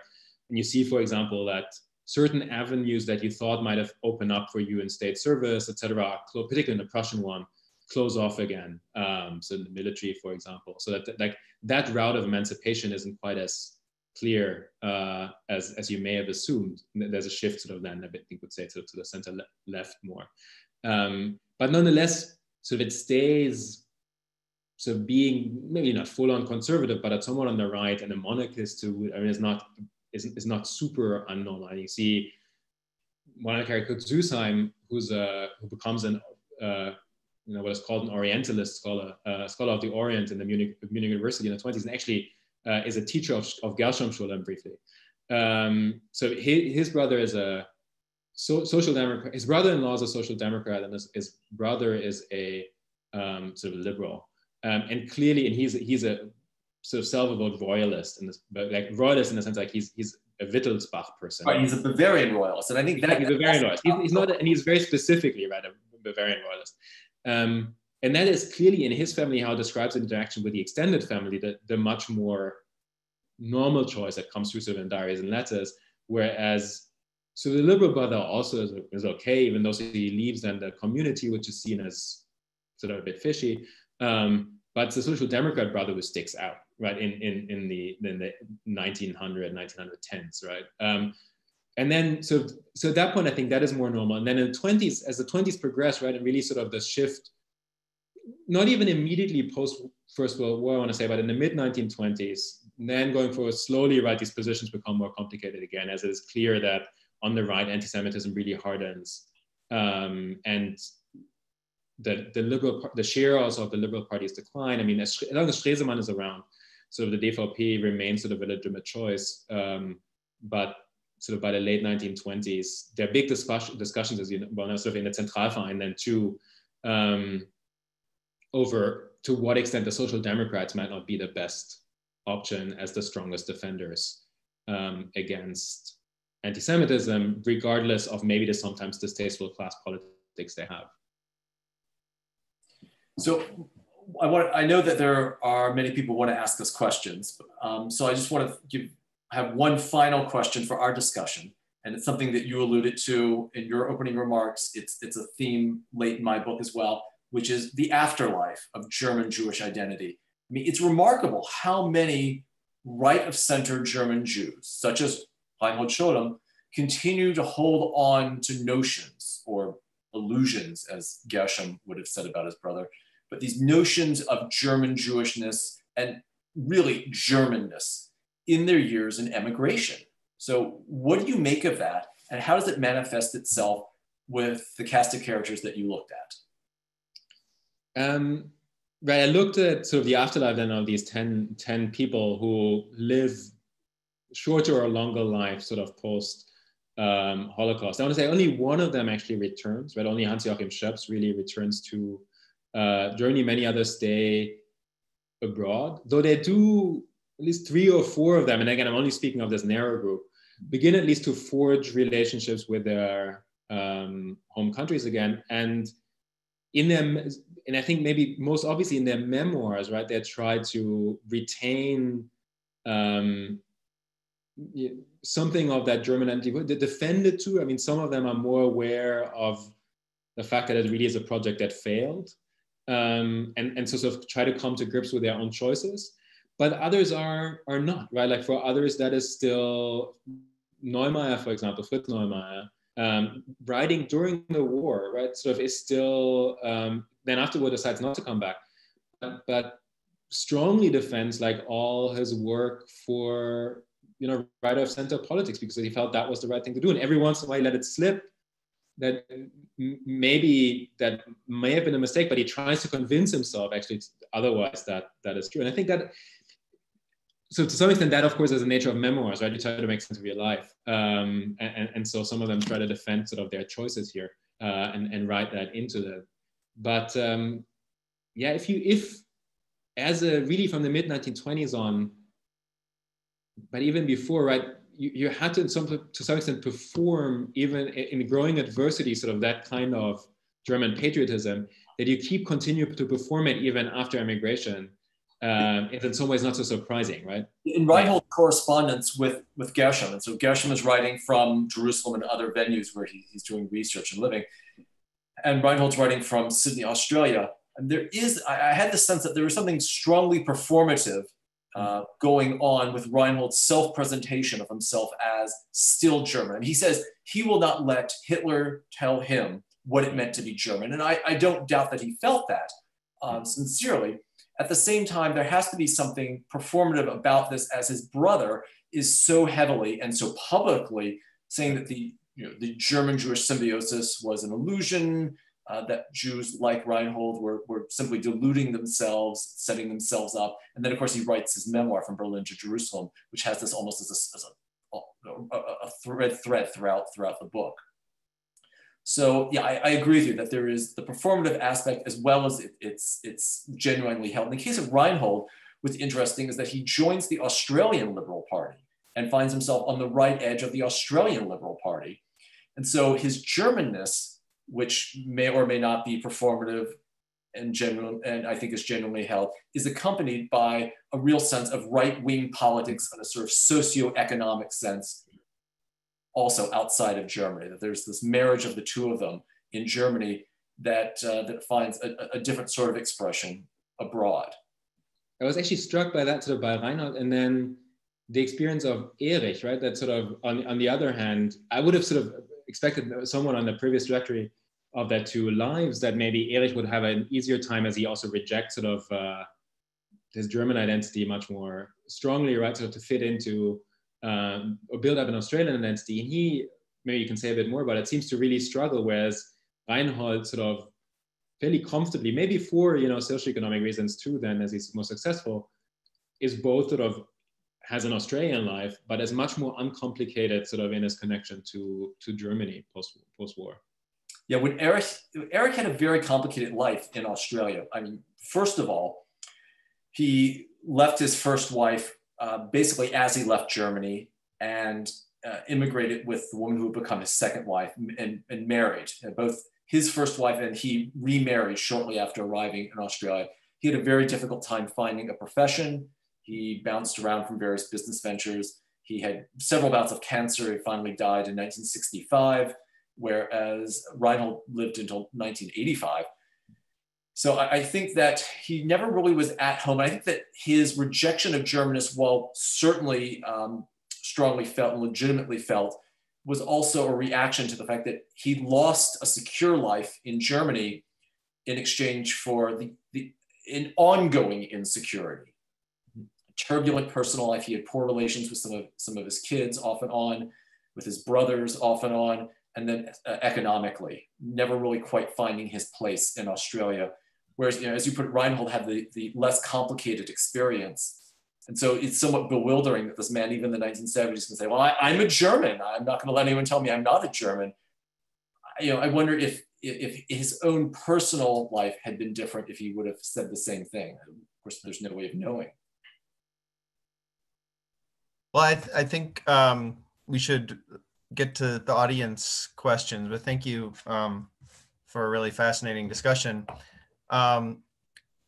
And you see, for example, that certain avenues that you thought might have opened up for you in state service, et cetera, particularly in the Prussian one, close off again. So in the military, for example, so that like that route of emancipation isn't quite as clear as you may have assumed. There's a shift sort of then, I think would say to the center left more. But nonetheless, sort of it stays so being maybe not full on conservative, but it's somewhat on the right and a monarchist too. I mean, it's not super unknown. And you see monarch Erich Scholem, who becomes an you know, what is called an Orientalist scholar, scholar of the Orient in the Munich University in the 1920s, and actually is a teacher of Gershom Scholem briefly. So his brother is a social democrat. His brother-in-law is a social democrat, and his brother is a sort of liberal. And clearly, and he's a sort of self-avowed royalist in this, but like royalist in the sense like he's a Wittelsbach person. Right, he's a Bavarian royalist, and I think that he's a Bavarian royalist. He's not, and he's very specifically right a Bavarian royalist. And that is clearly in his family how it describes interaction with the extended family, the much more normal choice that comes through sort of in diaries and letters, whereas so the liberal brother also is okay, even though he leaves then the community, which is seen as sort of a bit fishy. But the social democrat brother who sticks out, right, in the 1910s, right? And then, so at that point, I think that is more normal. And then in the 20s, as the 20s progress, right, and really sort of the shift, not even immediately post First World War, I want to say, but in the mid 1920s, then going forward slowly, right, these positions become more complicated again, as it is clear that on the right, anti-Semitism really hardens, and the share also of the liberal party's decline. I mean, as long as Stresemann is around, sort of the DVP remains sort of a legitimate choice, but sort of by the late 1920s, there are big discussions, as you well know, sort of in the Zentralverein then too, over to what extent the social democrats might not be the best option as the strongest defenders against anti-Semitism, regardless of maybe the sometimes distasteful class politics they have. So I know that there are many people who want to ask us questions. So I just want to have one final question for our discussion. And it's something that you alluded to in your opening remarks. It's a theme late in my book as well, which is the afterlife of German Jewish identity. I mean, it's remarkable how many right of center German Jews, such as Reinhold Scholem, continue to hold on to notions or illusions, as Gershom would have said about his brother, but these notions of German Jewishness and really Germanness in their years in emigration. So what do you make of that? And how does it manifest itself with the cast of characters that you looked at? Right, I looked at sort of the afterlife then of these 10 people who live shorter or longer life sort of post Holocaust. I want to say only one of them actually returns, right? Only Hans Joachim Schoeps really returns to Germany. Many others stay abroad, though they do, at least 3 or 4 of them, and again, I'm only speaking of this narrow group, begin at least to forge relationships with their home countries again. And in them, and I think maybe most obviously in their memoirs, right, they try to retain something of that German identity. They defend it too. I mean, some of them are more aware of the fact that it really is a project that failed, and so sort of try to come to grips with their own choices. But others are not, right? Like for others, that is still Neumeyer, for example, Fritz Neumeyer, writing during the war, right? Sort of is still, then afterward decides not to come back, but strongly defends like all his work for, you know, right of center politics, because he felt that was the right thing to do. And every once in a while he let it slip that maybe that may have been a mistake, but he tries to convince himself actually otherwise that is true. And I think that, so to some extent, that of course is the nature of memoirs, right? You try to make sense of your life. And so some of them try to defend sort of their choices here and write that into them. But yeah, really from the mid 1920s on, but even before, right, you had to some extent perform even in growing adversity, sort of that kind of German patriotism that you continue to perform it even after emigration. It's in some ways not so surprising, right? In Reinhold correspondence with Gershom, and so Gershom is writing from Jerusalem and other venues where he's doing research and living, and Reinhold's writing from Sydney, Australia, there is, I had the sense that there was something strongly performative going on with Reinhold's self-presentation of himself as still German. I mean, he says he will not let Hitler tell him what it meant to be German. And I don't doubt that he felt that sincerely. At the same time, there has to be something performative about this, as his brother is so heavily and so publicly saying that the German-Jewish symbiosis was an illusion, that Jews like Reinhold were simply deluding themselves, setting themselves up. And then, of course, he writes his memoir From Berlin to Jerusalem, which has this almost as a thread throughout the book. So yeah, I agree with you that there is the performative aspect as well as it's genuinely held. In the case of Reinhold, what's interesting is that he joins the Australian Liberal Party and finds himself on the right edge of the Australian Liberal Party. And so his Germanness, which may or may not be performative and genuine, and I think is genuinely held, is accompanied by a real sense of right-wing politics and a sort of socioeconomic sense also outside of Germany, that there's this marriage of the two of them in Germany that, that finds a different sort of expression abroad. I was actually struck by that sort of by Reinhold, and then the experience of Erich, right? That sort of, on the other hand, I would have sort of expected someone on the previous trajectory of their two lives that maybe Erich would have an easier time, as he also rejects sort of his German identity much more strongly, right? Sort of to fit into or build up an Australian entity, and he, maybe you can say a bit more about it, seems to really struggle, whereas Reinhold sort of fairly comfortably, maybe for, you know, socioeconomic reasons too, then as he's more successful, is both sort of has an Australian life, but is much more uncomplicated sort of in his connection to Germany post-war. Yeah, when Erich had a very complicated life in Australia. I mean, first of all, he left his first wife basically as he left Germany, and immigrated with the woman who would become his second wife, and married. And both his first wife and he remarried shortly after arriving in Australia. He had a very difficult time finding a profession. He bounced around from various business ventures. He had several bouts of cancer. He finally died in 1965, whereas Reinhold lived until 1985. So I think that he never really was at home. I think that his rejection of Germanness, while certainly strongly felt and legitimately felt, was also a reaction to the fact that he lost a secure life in Germany in exchange for an ongoing insecurity. Mm-hmm. A turbulent personal life. He had poor relations with some of his kids off and on, with his brothers off and on, and then economically, never really quite finding his place in Australia. Whereas, you know, as you put it, Reinhold had the less complicated experience. And so it's somewhat bewildering that this man, even in the 1970s, can say, well, I'm a German. I'm not gonna let anyone tell me I'm not a German. You know, I wonder if his own personal life had been different, if he would have said the same thing. Of course, there's no way of knowing. Well, I think we should get to the audience questions, but thank you for a really fascinating discussion.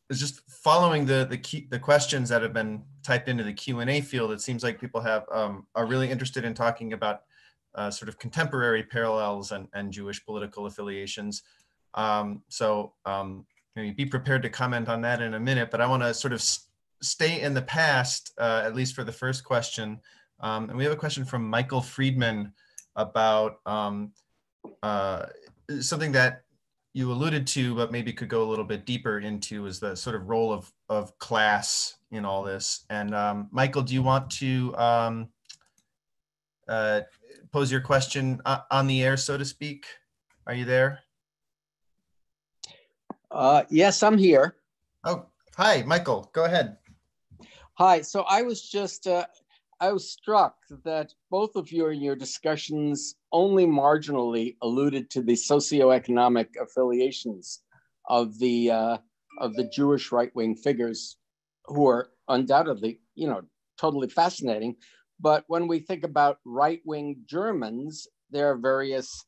It's just following the questions that have been typed into the Q&A field. It seems like people have are really interested in talking about sort of contemporary parallels and Jewish political affiliations. So maybe be prepared to comment on that in a minute, but I want to sort of stay in the past, at least for the first question. And we have a question from Michael Friedman about something that you alluded to, but maybe could go a little bit deeper into, is the sort of role of class in all this. And Michael, do you want to pose your question on the air, so to speak? Are you there? Yes, I'm here. Oh, hi, Michael, go ahead. Hi, so I was struck that both of you in your discussions only marginally alluded to the socioeconomic affiliations of the Jewish right-wing figures, who are undoubtedly, you know, totally fascinating. But when we think about right-wing Germans, there are various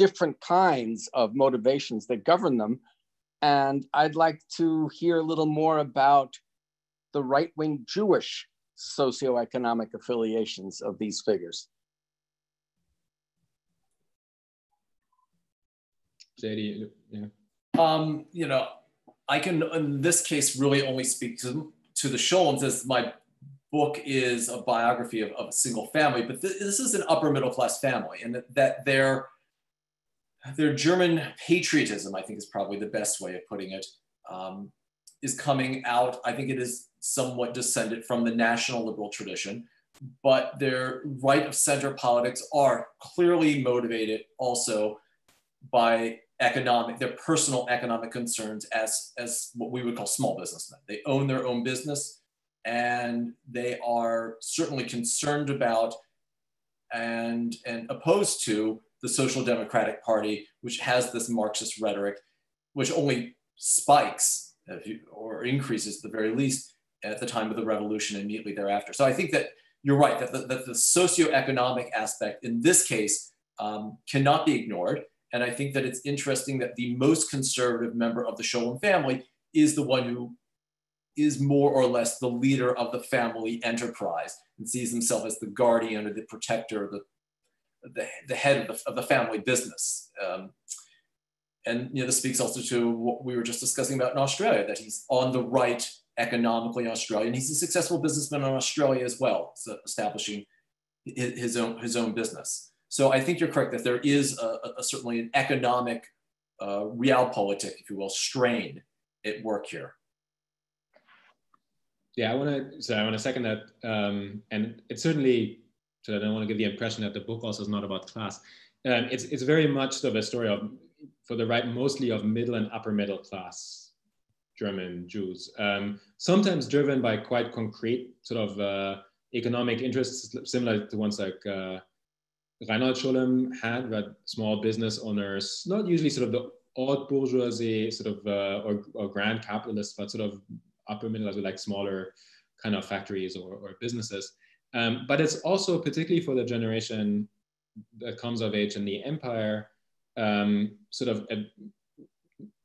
different kinds of motivations that govern them. And I'd like to hear a little more about the right-wing Jewish socioeconomic affiliations of these figures. JD, yeah. You know, I can, in this case, really only speak to the Scholems, as my book is a biography of a single family, but this is an upper middle class family, and that their German patriotism, I think, is probably the best way of putting it, is coming out. I think it is somewhat descended from the national liberal tradition, but their right of center politics are clearly motivated also by economic, their personal economic concerns as what we would call small businessmen. They own their own business, and they are certainly concerned about and opposed to the Social Democratic Party, which has this Marxist rhetoric, which only spikes or increases at the very least at the time of the revolution and immediately thereafter. So I think that you're right, that the socioeconomic aspect in this case cannot be ignored. And I think that it's interesting that the most conservative member of the Scholem family is the one who is more or less the leader of the family enterprise and sees himself as the guardian or the protector, the head of the family business. And you know, this speaks also to what we were just discussing about in Australia, that he's on the right economically in Australia, and he's a successful businessman in Australia as well, so establishing his own business. So I think you're correct that there is certainly an economic realpolitik, if you will, strain at work here. Yeah, I want to second that, and it's certainly. So I don't want to give the impression that the book also is not about class. It's very much sort of a story of, for the right, mostly of middle and upper middle class German Jews, sometimes driven by quite concrete sort of economic interests, similar to ones like Reinhold Scholem had, right? Small business owners, not usually sort of the haute bourgeoisie sort of or grand capitalists, but sort of upper middle class, like smaller kind of factories or businesses. But it's also particularly for the generation that comes of age in the empire, sort of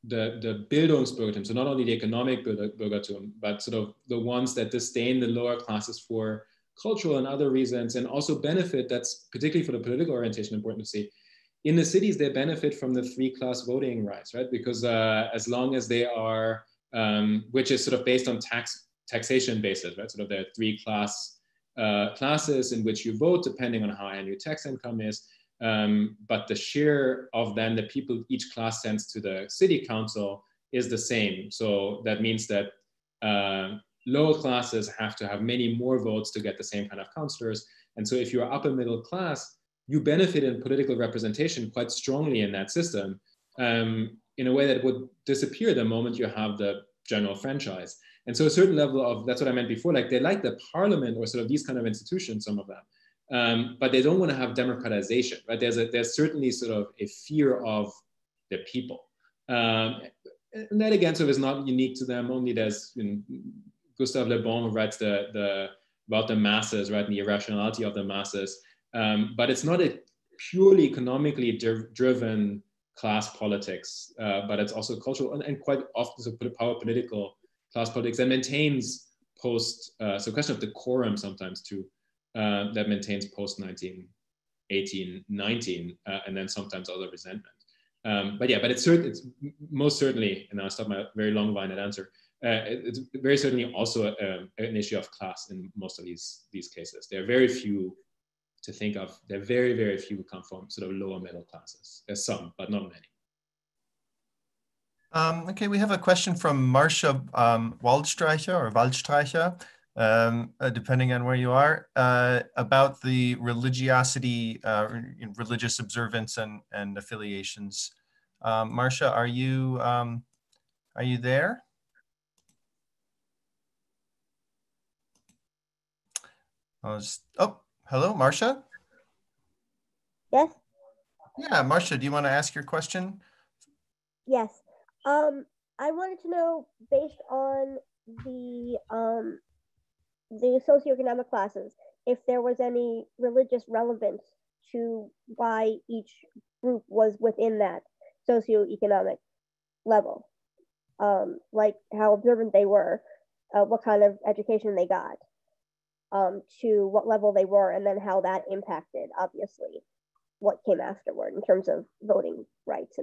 the Bildungsbürgertum, so not only the economic Bürgertum, but sort of the ones that disdain the lower classes for cultural and other reasons, and also benefit, that's particularly for the political orientation important to see, in the cities they benefit from the three-class voting rights, right? Because as long as they are, which is sort of based on taxation basis, right? Sort of their three-class classes in which you vote depending on how high your tax income is, but the share of then the people each class sends to the city council is the same. So that means that lower classes have to have many more votes to get the same kind of councillors. And so if you're upper middle class, you benefit in political representation quite strongly in that system, in a way that would disappear the moment you have the general franchise. And so a certain level of, that's what I meant before, like they like the parliament or sort of these kind of institutions, some of them, but they don't want to have democratization, right? There's certainly sort of a fear of the people. And that again, sort of is not unique to them, only there's, you know, Gustave Le Bon, who writes about the masses, right? And the irrationality of the masses, but it's not a purely economically driven class politics, but it's also cultural and quite often sort of power political class politics, and maintains post, so question of decorum sometimes too, that maintains post 1918, 1919, and then sometimes other resentment. But yeah, but it's most certainly, and I'll stop my very long-winded answer, it's very certainly also an issue of class in most of these cases. There are very few to think of, there are very, very few who come from sort of lower middle classes. There's some, but not many. Okay, we have a question from Marcia Waldstreicher or Waldstreicher, depending on where you are, about the religiosity, religious observance and affiliations. Marcia, are you there? Oh, hello, Marcia? Yes. Yeah, Marcia, do you want to ask your question? Yes. I wanted to know, based on the socioeconomic classes, if there was any religious relevance to why each group was within that socioeconomic level, like how observant they were, what kind of education they got, to what level they were, and then how that impacted, obviously, what came afterward in terms of voting rights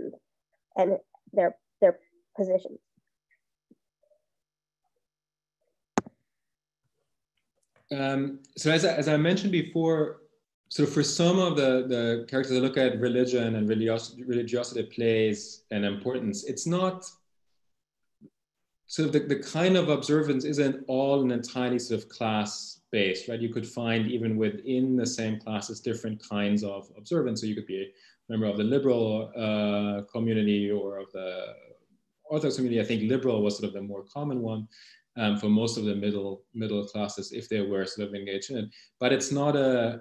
and their their positions. So as I mentioned before, sort of for some of the characters that look at religion and religiosity plays an importance, it's not sort of the kind of observance isn't all and entirely sort of class-based, right? You could find even within the same classes different kinds of observance. So you could be a member of the liberal community or of the Orthodox community. I think liberal was sort of the more common one for most of the middle classes, if they were sort of engaged in it. But it's not a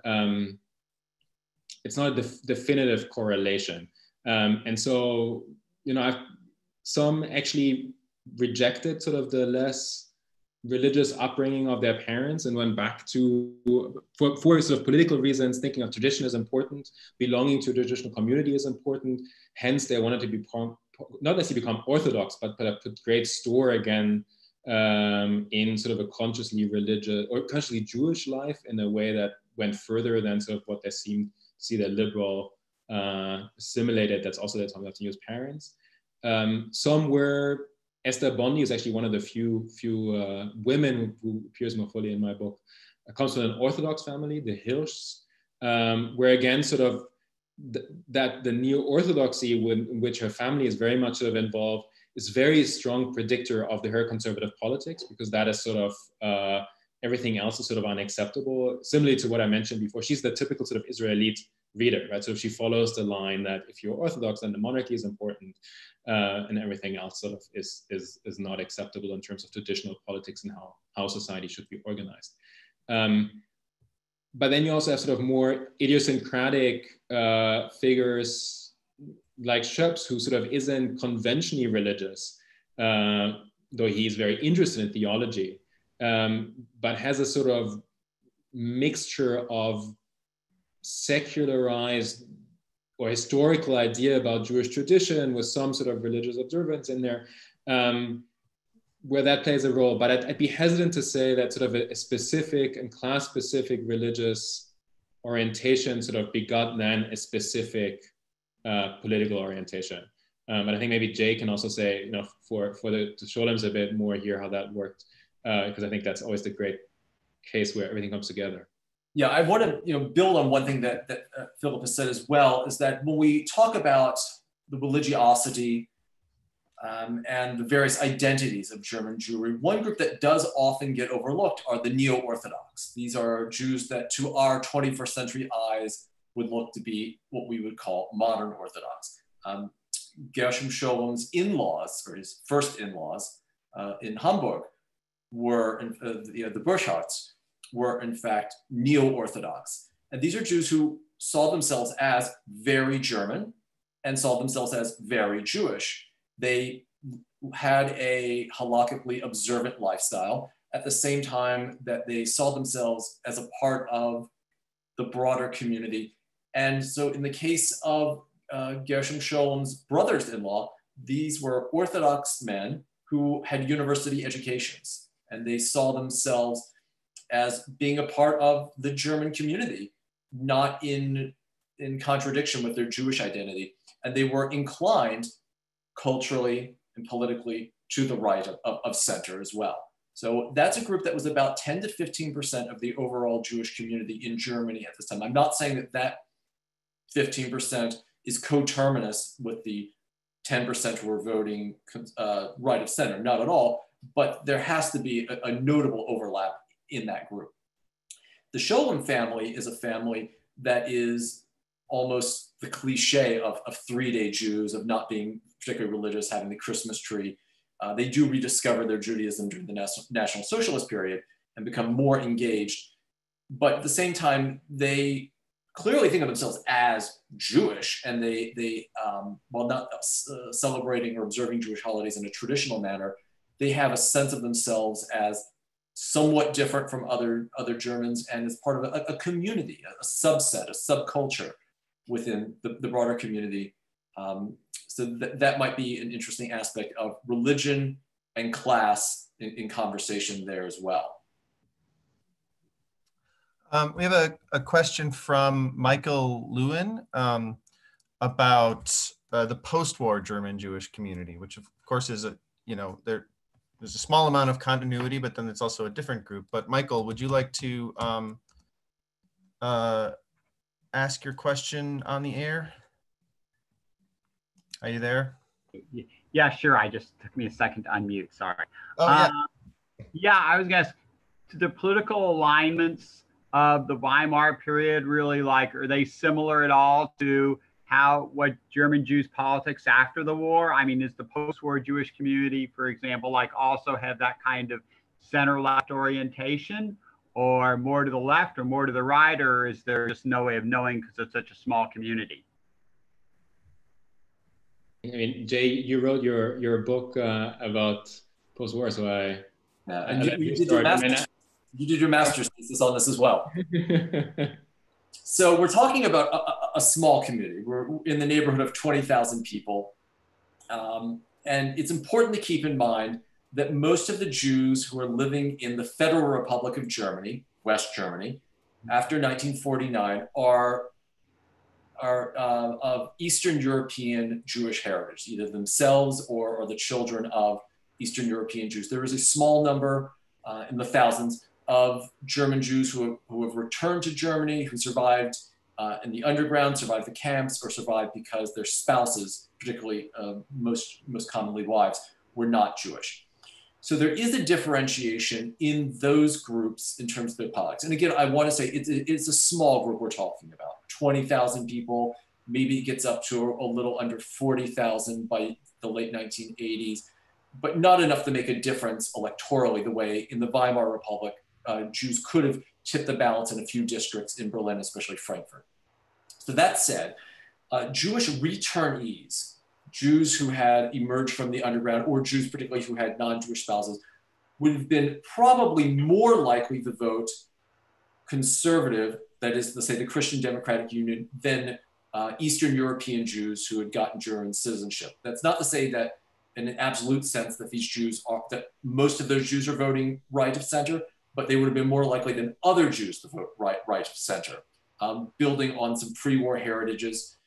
definitive correlation, and so some actually rejected sort of the less religious upbringing of their parents and went back to, for sort of political reasons, thinking of tradition is important, belonging to a traditional community is important. Hence, they wanted to be not necessarily become Orthodox, but put great store again in sort of a consciously religious or consciously Jewish life in a way that went further than sort of what they seemed to see their liberal assimilated. That's also their Tom Junior's parents. Some were. Esther Bondi is actually one of the few women who appears more fully in my book. Comes from an Orthodox family, the Hirschs, where again sort of the neo-Orthodoxy in which her family is very much sort of involved is very strong predictor of her conservative politics, because that is sort of everything else is sort of unacceptable. Similarly to what I mentioned before, she's the typical sort of Israelite reader, right? So she follows the line that if you're Orthodox, then the monarchy is important, and everything else sort of is not acceptable in terms of traditional politics and how society should be organized. But then you also have sort of more idiosyncratic figures like Schoeps, who sort of isn't conventionally religious, though he's very interested in theology, but has a sort of mixture of secularized or historical idea about Jewish tradition with some sort of religious observance in there, where that plays a role. But I'd be hesitant to say that sort of a specific and class-specific religious orientation sort of begot then a specific political orientation. But I think maybe Jay can also say, for the Scholems a bit more here how that worked, because I think that's always the great case where everything comes together. Yeah, I want to build on one thing that Philipp has said as well, is that when we talk about the religiosity and the various identities of German Jewry, one group that does often get overlooked are the neo-Orthodox. These are Jews that to our 21st century eyes would look to be what we would call modern Orthodox. Gershom Scholem's in-laws, or his first in-laws in Hamburg, were the Burchardts, were in fact neo-Orthodox. And these are Jews who saw themselves as very German and saw themselves as very Jewish. They had a halakhically observant lifestyle at the same time that they saw themselves as a part of the broader community. And so in the case of Gershom Scholem's brothers-in-law, these were Orthodox men who had university educations, and they saw themselves as being a part of the German community, not in contradiction with their Jewish identity. And they were inclined culturally and politically to the right of center as well. So that's a group that was about 10 to 15% of the overall Jewish community in Germany at this time. I'm not saying that 15% is coterminous with the 10% who were voting right of center, not at all, but there has to be a notable overlap in that group. The Scholem family is a family that is almost the cliche of three-day Jews, of not being particularly religious, having the Christmas tree. They do rediscover their Judaism during the National Socialist period and become more engaged. But at the same time, they clearly think of themselves as Jewish, and they while not celebrating or observing Jewish holidays in a traditional manner, they have a sense of themselves as somewhat different from other Germans, and as part of a community, a subset, a subculture within the broader community. So that might be an interesting aspect of religion and class in conversation there as well. We have a question from Michael Lewin about the post-war German Jewish community, which of course is a, you know, there's a small amount of continuity, but then it's also a different group. But Michael, would you like to ask your question on the air? Are you there? Yeah, sure. I just took me a second to unmute. Sorry. Oh, yeah. Yeah, I was going to ask, the political alignments of the Weimar period, really, like, are they similar at all to how, what German Jews politics after the war? I mean, is the post-war Jewish community, for example, like also have that kind of center-left orientation, or more to the left or more to the right, or is there just no way of knowing because it's such a small community? I mean, Jay, you wrote your book about post-war, so you did your master's thesis on this as well. So we're talking about a small community. We're in the neighborhood of 20,000 people. And it's important to keep in mind that most of the Jews who are living in the Federal Republic of Germany, West Germany, after 1949 are of Eastern European Jewish heritage, either themselves or the children of Eastern European Jews. There is a small number in the thousands of German Jews who have returned to Germany, who survived in the underground, survived the camps, or survived because their spouses, particularly most commonly wives, were not Jewish. So there is a differentiation in those groups in terms of their politics. And again, I want to say it's a small group we're talking about, 20,000 people, maybe it gets up to a little under 40,000 by the late 1980s. But not enough to make a difference electorally the way in the Weimar Republic, Jews could have tipped the balance in a few districts in Berlin, especially Frankfurt. So that said, Jewish returnees, Jews who had emerged from the underground or Jews particularly who had non-Jewish spouses, would have been probably more likely to vote conservative, that is to say the Christian Democratic Union, than Eastern European Jews who had gotten German citizenship. That's not to say that in an absolute sense that these Jews are, that most of those Jews are voting right of center, but they would have been more likely than other Jews to vote right of center, building on some pre-war heritages.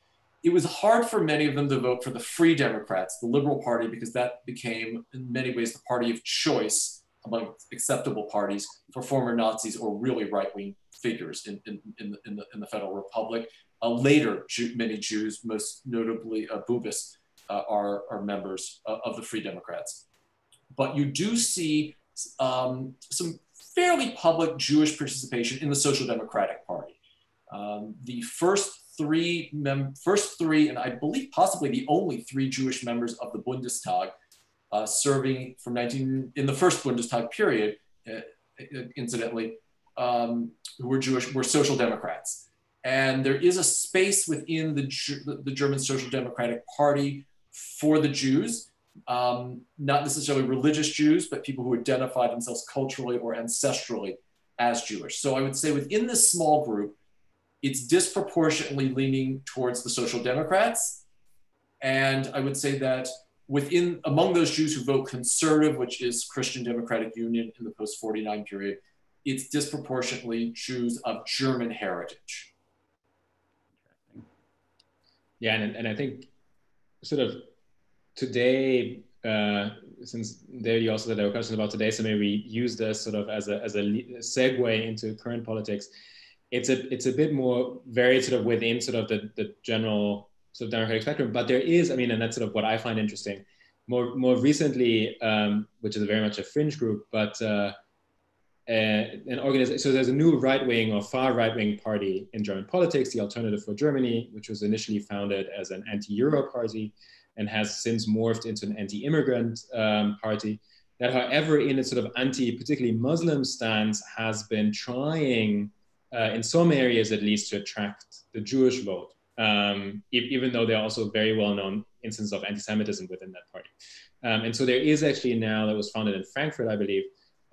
It was hard for many of them to vote for the Free Democrats, the Liberal Party, because that became in many ways the party of choice among acceptable parties for former Nazis or really right-wing figures in the Federal Republic. Later, many Jews, most notably Bubis, are members of the Free Democrats. But you do see some fairly public Jewish participation in the Social Democratic Party. The first three, and I believe possibly the only three Jewish members of the Bundestag serving from in the first Bundestag period, incidentally, who were Jewish, were Social Democrats. And there is a space within the German Social Democratic Party for the Jews, not necessarily religious Jews, but people who identify themselves culturally or ancestrally as Jewish. So I would say within this small group, it's disproportionately leaning towards the Social Democrats. And I would say that among those Jews who vote conservative, which is Christian Democratic Union in the post-49 period, it's disproportionately Jews of German heritage. Yeah, and I think sort of today, since there you also said there were questions about today, so maybe we use this sort of as a segue into current politics. It's a bit more varied sort of within sort of the general sort of democratic spectrum, but there is, I mean, and that's sort of what I find interesting, more recently, which is very much a fringe group, but an organization. So there's a new right-wing or far right-wing party in German politics, the Alternative for Germany, which was initially founded as an anti-Euro party and has since morphed into an anti-immigrant party that, however, in its sort of particularly Muslim stance, has been trying, in some areas at least, to attract the Jewish vote, even though there are also very well-known instances of anti-Semitism within that party. And so there is actually now, that was founded in Frankfurt, I believe,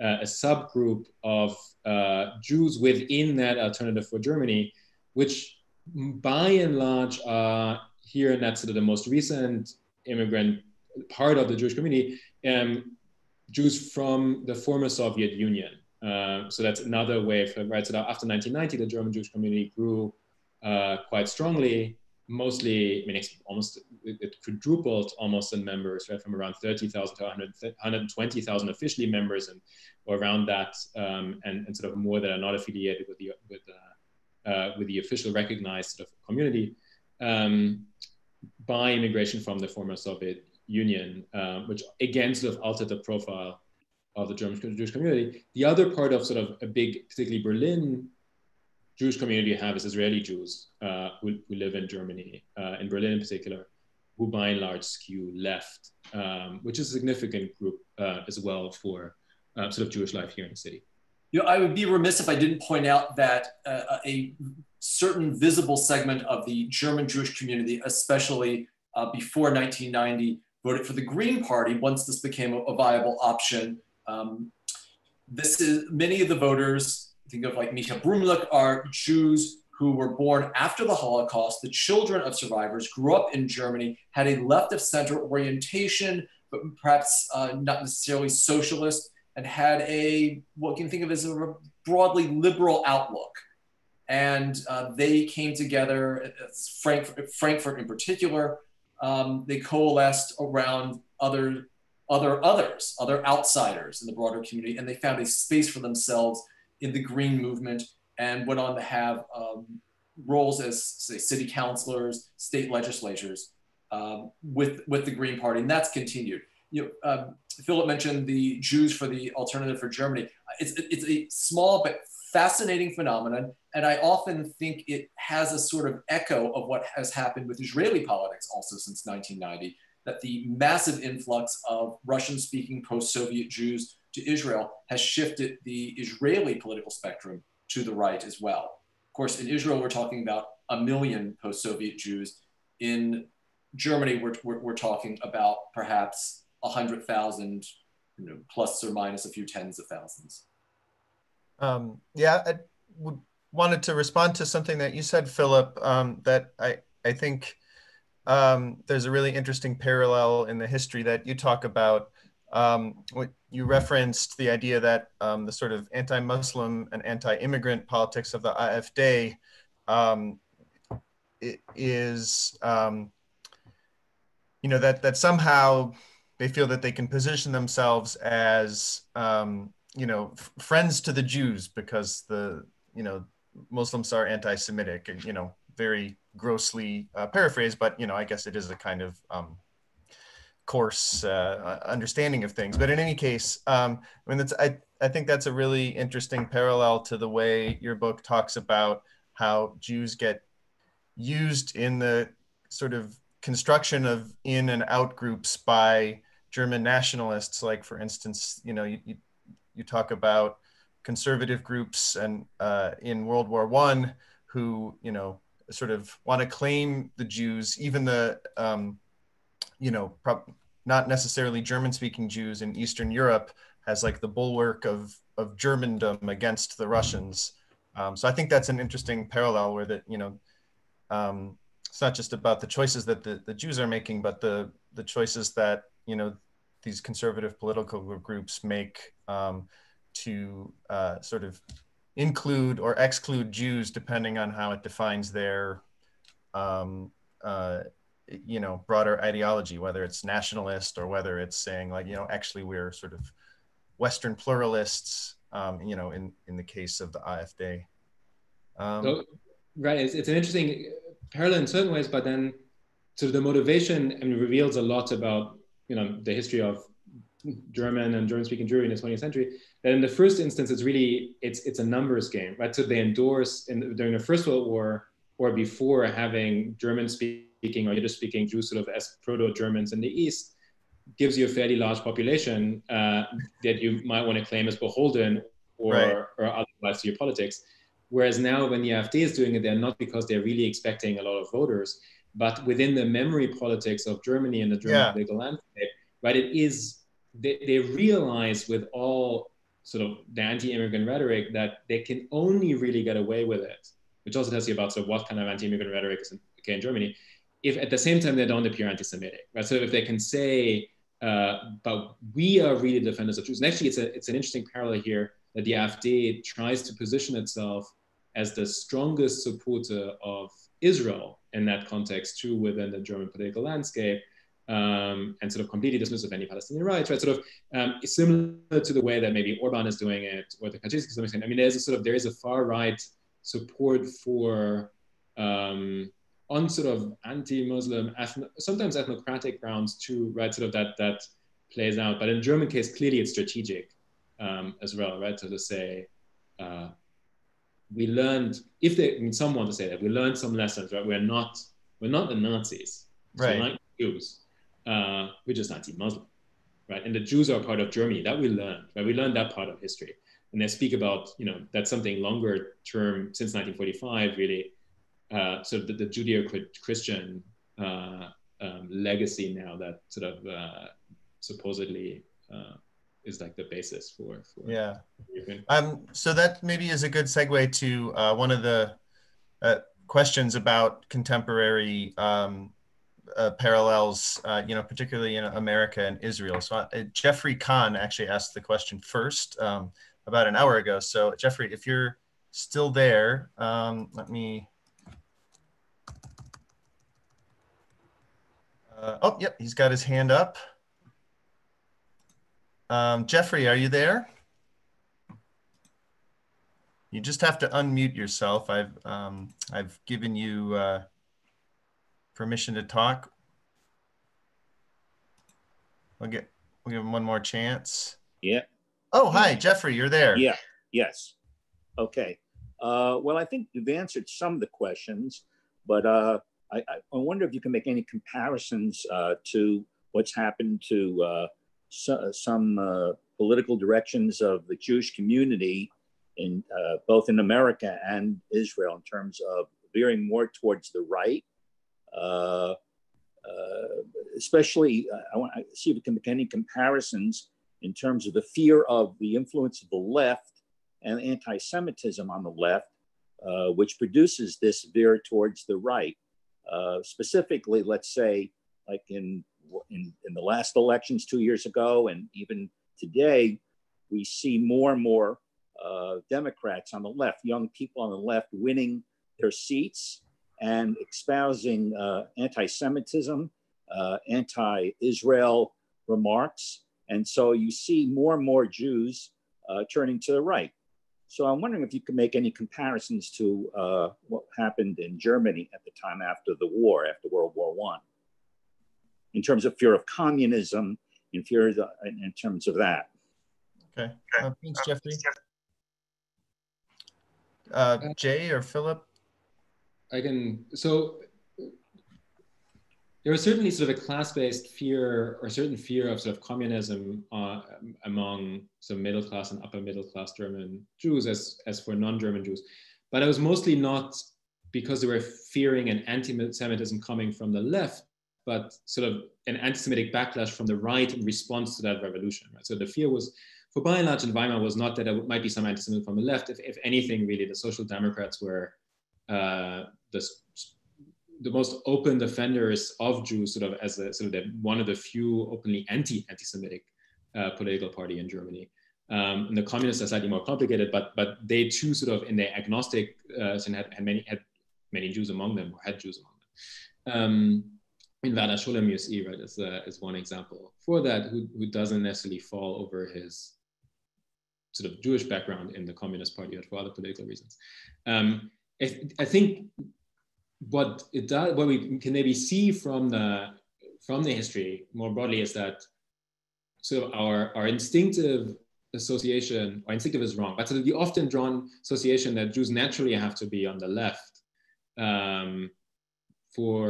a subgroup of Jews within that Alternative for Germany, which by and large are here, and that's sort of the most recent immigrant part of the Jewish community, Jews from the former Soviet Union. So that's another way, right? So after 1990, the German Jewish community grew quite strongly mostly, I mean, almost it quadrupled almost in members, right, from around 30,000 to 120,000 officially members, and or around that, and sort of more that are not affiliated with the official recognized sort of community, by immigration from the former Soviet Union, which again sort of altered the profile of the German Jewish community. The other part of sort of a big, particularly Berlin Jewish community you have is Israeli Jews who live in Germany, in Berlin in particular, who by and large skew left, which is a significant group as well for sort of Jewish life here in the city. You know, I would be remiss if I didn't point out that a certain visible segment of the German Jewish community, especially before 1990, voted for the Green Party once this became a viable option. This is many of the voters, think of like Micha Brumlich, are Jews who were born after the Holocaust, the children of survivors, grew up in Germany, had a left of center orientation, but perhaps not necessarily socialist, and had a, what you can think of as a broadly liberal outlook. And they came together, Frankfurt in particular, they coalesced around other outsiders in the broader community, and they found a space for themselves in the Green movement and went on to have roles as, say, city councilors, state legislatures with the Green Party, and that's continued. You know, Philipp mentioned the Jews for the Alternative for Germany. It's a small but fascinating phenomenon, and I often think it has a sort of echo of what has happened with Israeli politics also since 1990, that the massive influx of Russian-speaking post-Soviet Jews to Israel has shifted the Israeli political spectrum to the right as well. Of course, in Israel, we're talking about 1 million post-Soviet Jews. In Germany, we're talking about perhaps 100,000, you know, plus or minus a few tens of thousands. Yeah, I wanted to respond to something that you said, Philipp, that I think there's a really interesting parallel in the history that you talk about. What you referenced, the idea that the sort of anti-Muslim and anti-immigrant politics of the AfD is, you know, that somehow they feel that they can position themselves as, you know, friends to the Jews because the, you know, Muslims are anti-Semitic, and, you know, very grossly paraphrased, but, you know, I guess it is a kind of coarse understanding of things. But in any case, I mean, I think that's a really interesting parallel to the way your book talks about how Jews get used in the sort of construction of in and out groups by German nationalists. Like, for instance, you know, you talk about conservative groups and in World War I who, you know, sort of want to claim the Jews, even the, you know, not necessarily German-speaking Jews in Eastern Europe, as like the bulwark of Germandom against the Russians. So I think that's an interesting parallel where that, you know, it's not just about the choices that the Jews are making, but the choices that, you know, these conservative political groups make to sort of include or exclude Jews depending on how it defines their, you know, broader ideology, whether it's nationalist or whether it's saying like, you know, actually we're sort of Western pluralists, you know, in the case of the AfD. So, right, it's an interesting parallel in certain ways, but then sort of the motivation and reveals a lot about, you know, the history of German and German-speaking Jewry in the 20th century. That in the first instance, it's really, it's a numbers game, right? So they endorse during the First World War or before having German-speaking or Yiddish-speaking Jews sort of as proto-Germans in the East gives you a fairly large population that you might want to claim as beholden or, right, or otherwise to your politics. Whereas now when the AfD is doing it, they're not because they're really expecting a lot of voters, but within the memory politics of Germany and the German, yeah, political landscape, right, it is, they realize with all sort of the anti-immigrant rhetoric that they can only really get away with it, which also tells you about sort of what kind of anti-immigrant rhetoric is in Germany, if at the same time they don't appear anti-Semitic, right? So if they can say, but we are really defenders of Jews. And actually, it's an interesting parallel here that the AfD tries to position itself as the strongest supporter of Israel in that context, too, within the German political landscape, and sort of completely dismissive of any Palestinian rights, right? Sort of similar to the way that maybe Orban is doing it, or the Kajis to some extent. I mean, there's a sort of, there is a far right support for, on sort of anti-Muslim, sometimes ethnocratic grounds too, right? Sort of that plays out, but in the German case, clearly it's strategic as well, right? So to say, we learned, if they, I mean, some want to say that, we learned some lessons, right? We're not the Nazis, right? So like Jews, we're just anti-Muslim, right? And the Jews are part of Germany, that we learned, right? We learned that part of history. And they speak about, you know, that's something longer term since 1945, really, sort of the Judeo-Christian legacy now that sort of supposedly is like the basis for yeah. So that maybe is a good segue to one of the questions about contemporary parallels, you know, particularly in America and Israel. So Jeffrey Kahn actually asked the question first about an hour ago. So Jeffrey, if you're still there, let me. Oh, yep, he's got his hand up. Jeffrey, are you there? You just have to unmute yourself. I've given you permission to talk. We'll give him one more chance. Yeah. Oh, hi, Jeffrey, you're there. Yeah, yes. Okay. Well, I think you've answered some of the questions, but I wonder if you can make any comparisons to what's happened to some political directions of the Jewish community in both in America and Israel in terms of veering more towards the right, especially, I want to see if we can make any comparisons in terms of the fear of the influence of the left and anti-Semitism on the left, which produces this veer towards the right. Specifically, let's say, like in the last elections 2 years ago, and even today, we see more and more Democrats on the left, young people on the left, winning their seats and espousing anti-Semitism, anti-Israel remarks. And so you see more and more Jews turning to the right. So I'm wondering if you could make any comparisons to what happened in Germany at the time after the war, after World War I, in terms of fear of communism, in fear of the, in terms of that. Okay, thanks, Jeffrey. Jay or Philip? I can, so there was certainly sort of a class-based fear or certain fear of sort of communism among some middle-class and upper-middle-class German Jews as for non-German Jews. But it was mostly not because they were fearing an anti-Semitism coming from the left, but sort of an anti-Semitic backlash from the right in response to that revolution, right? So the fear was, for by and large in Weimar, was not that there might be some anti-Semitism from the left. If anything, really, the Social Democrats were the most open defenders of Jews, sort of as a, sort of the, one of the few openly anti-Semitic political party in Germany. And the communists are slightly more complicated, but they too sort of in their agnostic had many Jews among them, or had Jews among them. In Werner Scholem, you see, right, is one example for that, who doesn't necessarily fall over his sort of Jewish background in the Communist Party or for other political reasons. I think what it does, what we can maybe see from the history more broadly is that sort of our instinctive association, or instinctive is wrong, but sort of the often drawn association that Jews naturally have to be on the left for,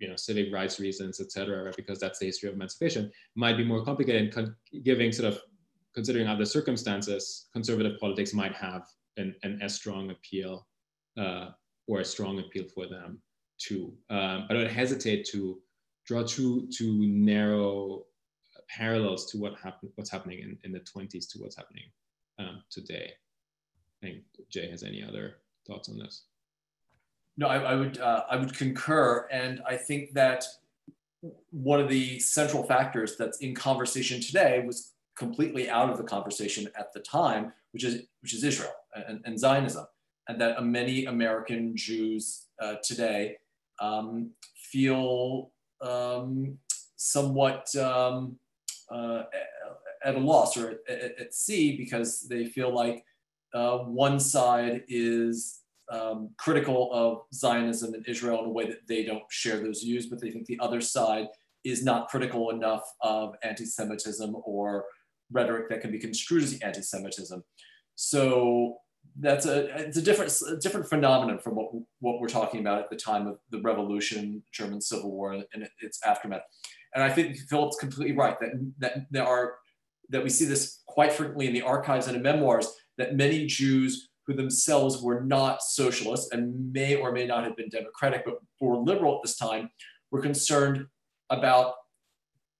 you know, civic rights reasons, etc., right? Because that's the history of emancipation, might be more complicated, and giving sort of considering other circumstances, conservative politics might have an as strong appeal. Or a strong appeal for them too. But I would hesitate to draw too narrow parallels to what's happening in the 20s to what's happening today. I think Jay has any other thoughts on this? No, I would concur, and I think that one of the central factors that's in conversation today was completely out of the conversation at the time, which is Israel and Zionism. and that many American Jews today feel somewhat at a loss or at sea, because they feel like one side is critical of Zionism and Israel in a way that they don't share those views, but they think the other side is not critical enough of anti-Semitism or rhetoric that can be construed as anti-Semitism. So that's a different phenomenon from what we're talking about at the time of the revolution, German Civil War, and its aftermath. And I think Philipp's completely right that we see this quite frequently in the archives and in memoirs, that many Jews who themselves were not socialists and may or may not have been democratic, but were liberal at this time, were concerned about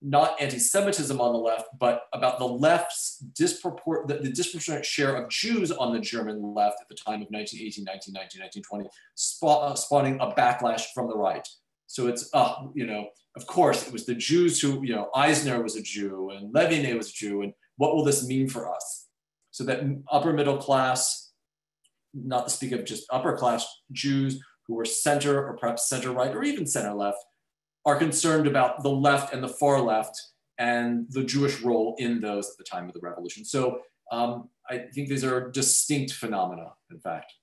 not anti-Semitism on the left, but about the left's disproportionate share of Jews on the German left at the time of 1918, 1919, 1920, spawning a backlash from the right. So it's, of course, it was the Jews who, Eisner was a Jew and Leviné was a Jew, and what will this mean for us? So that upper middle class, not to speak of just upper class Jews who were center or perhaps center right or even center left, are concerned about the left and the far left and the Jewish role in those at the time of the revolution. So I think these are distinct phenomena, in fact.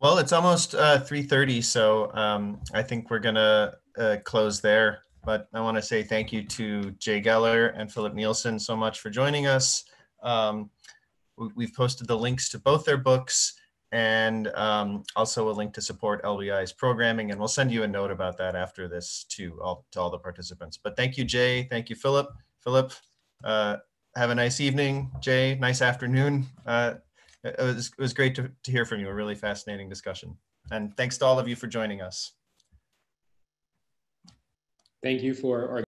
Well, it's almost 3:30, so I think we're gonna close there. But I wanna say thank you to Jay Geller and Philipp Nielsen so much for joining us. We've posted the links to both their books, and also a link to support LBI's programming. And we'll send you a note about that after this to all the participants. But thank you, Jay. Thank you, Philip. Philip, have a nice evening. Jay, nice afternoon. It was great to hear from you. A really fascinating discussion. And thanks to all of you for joining us. Thank you for our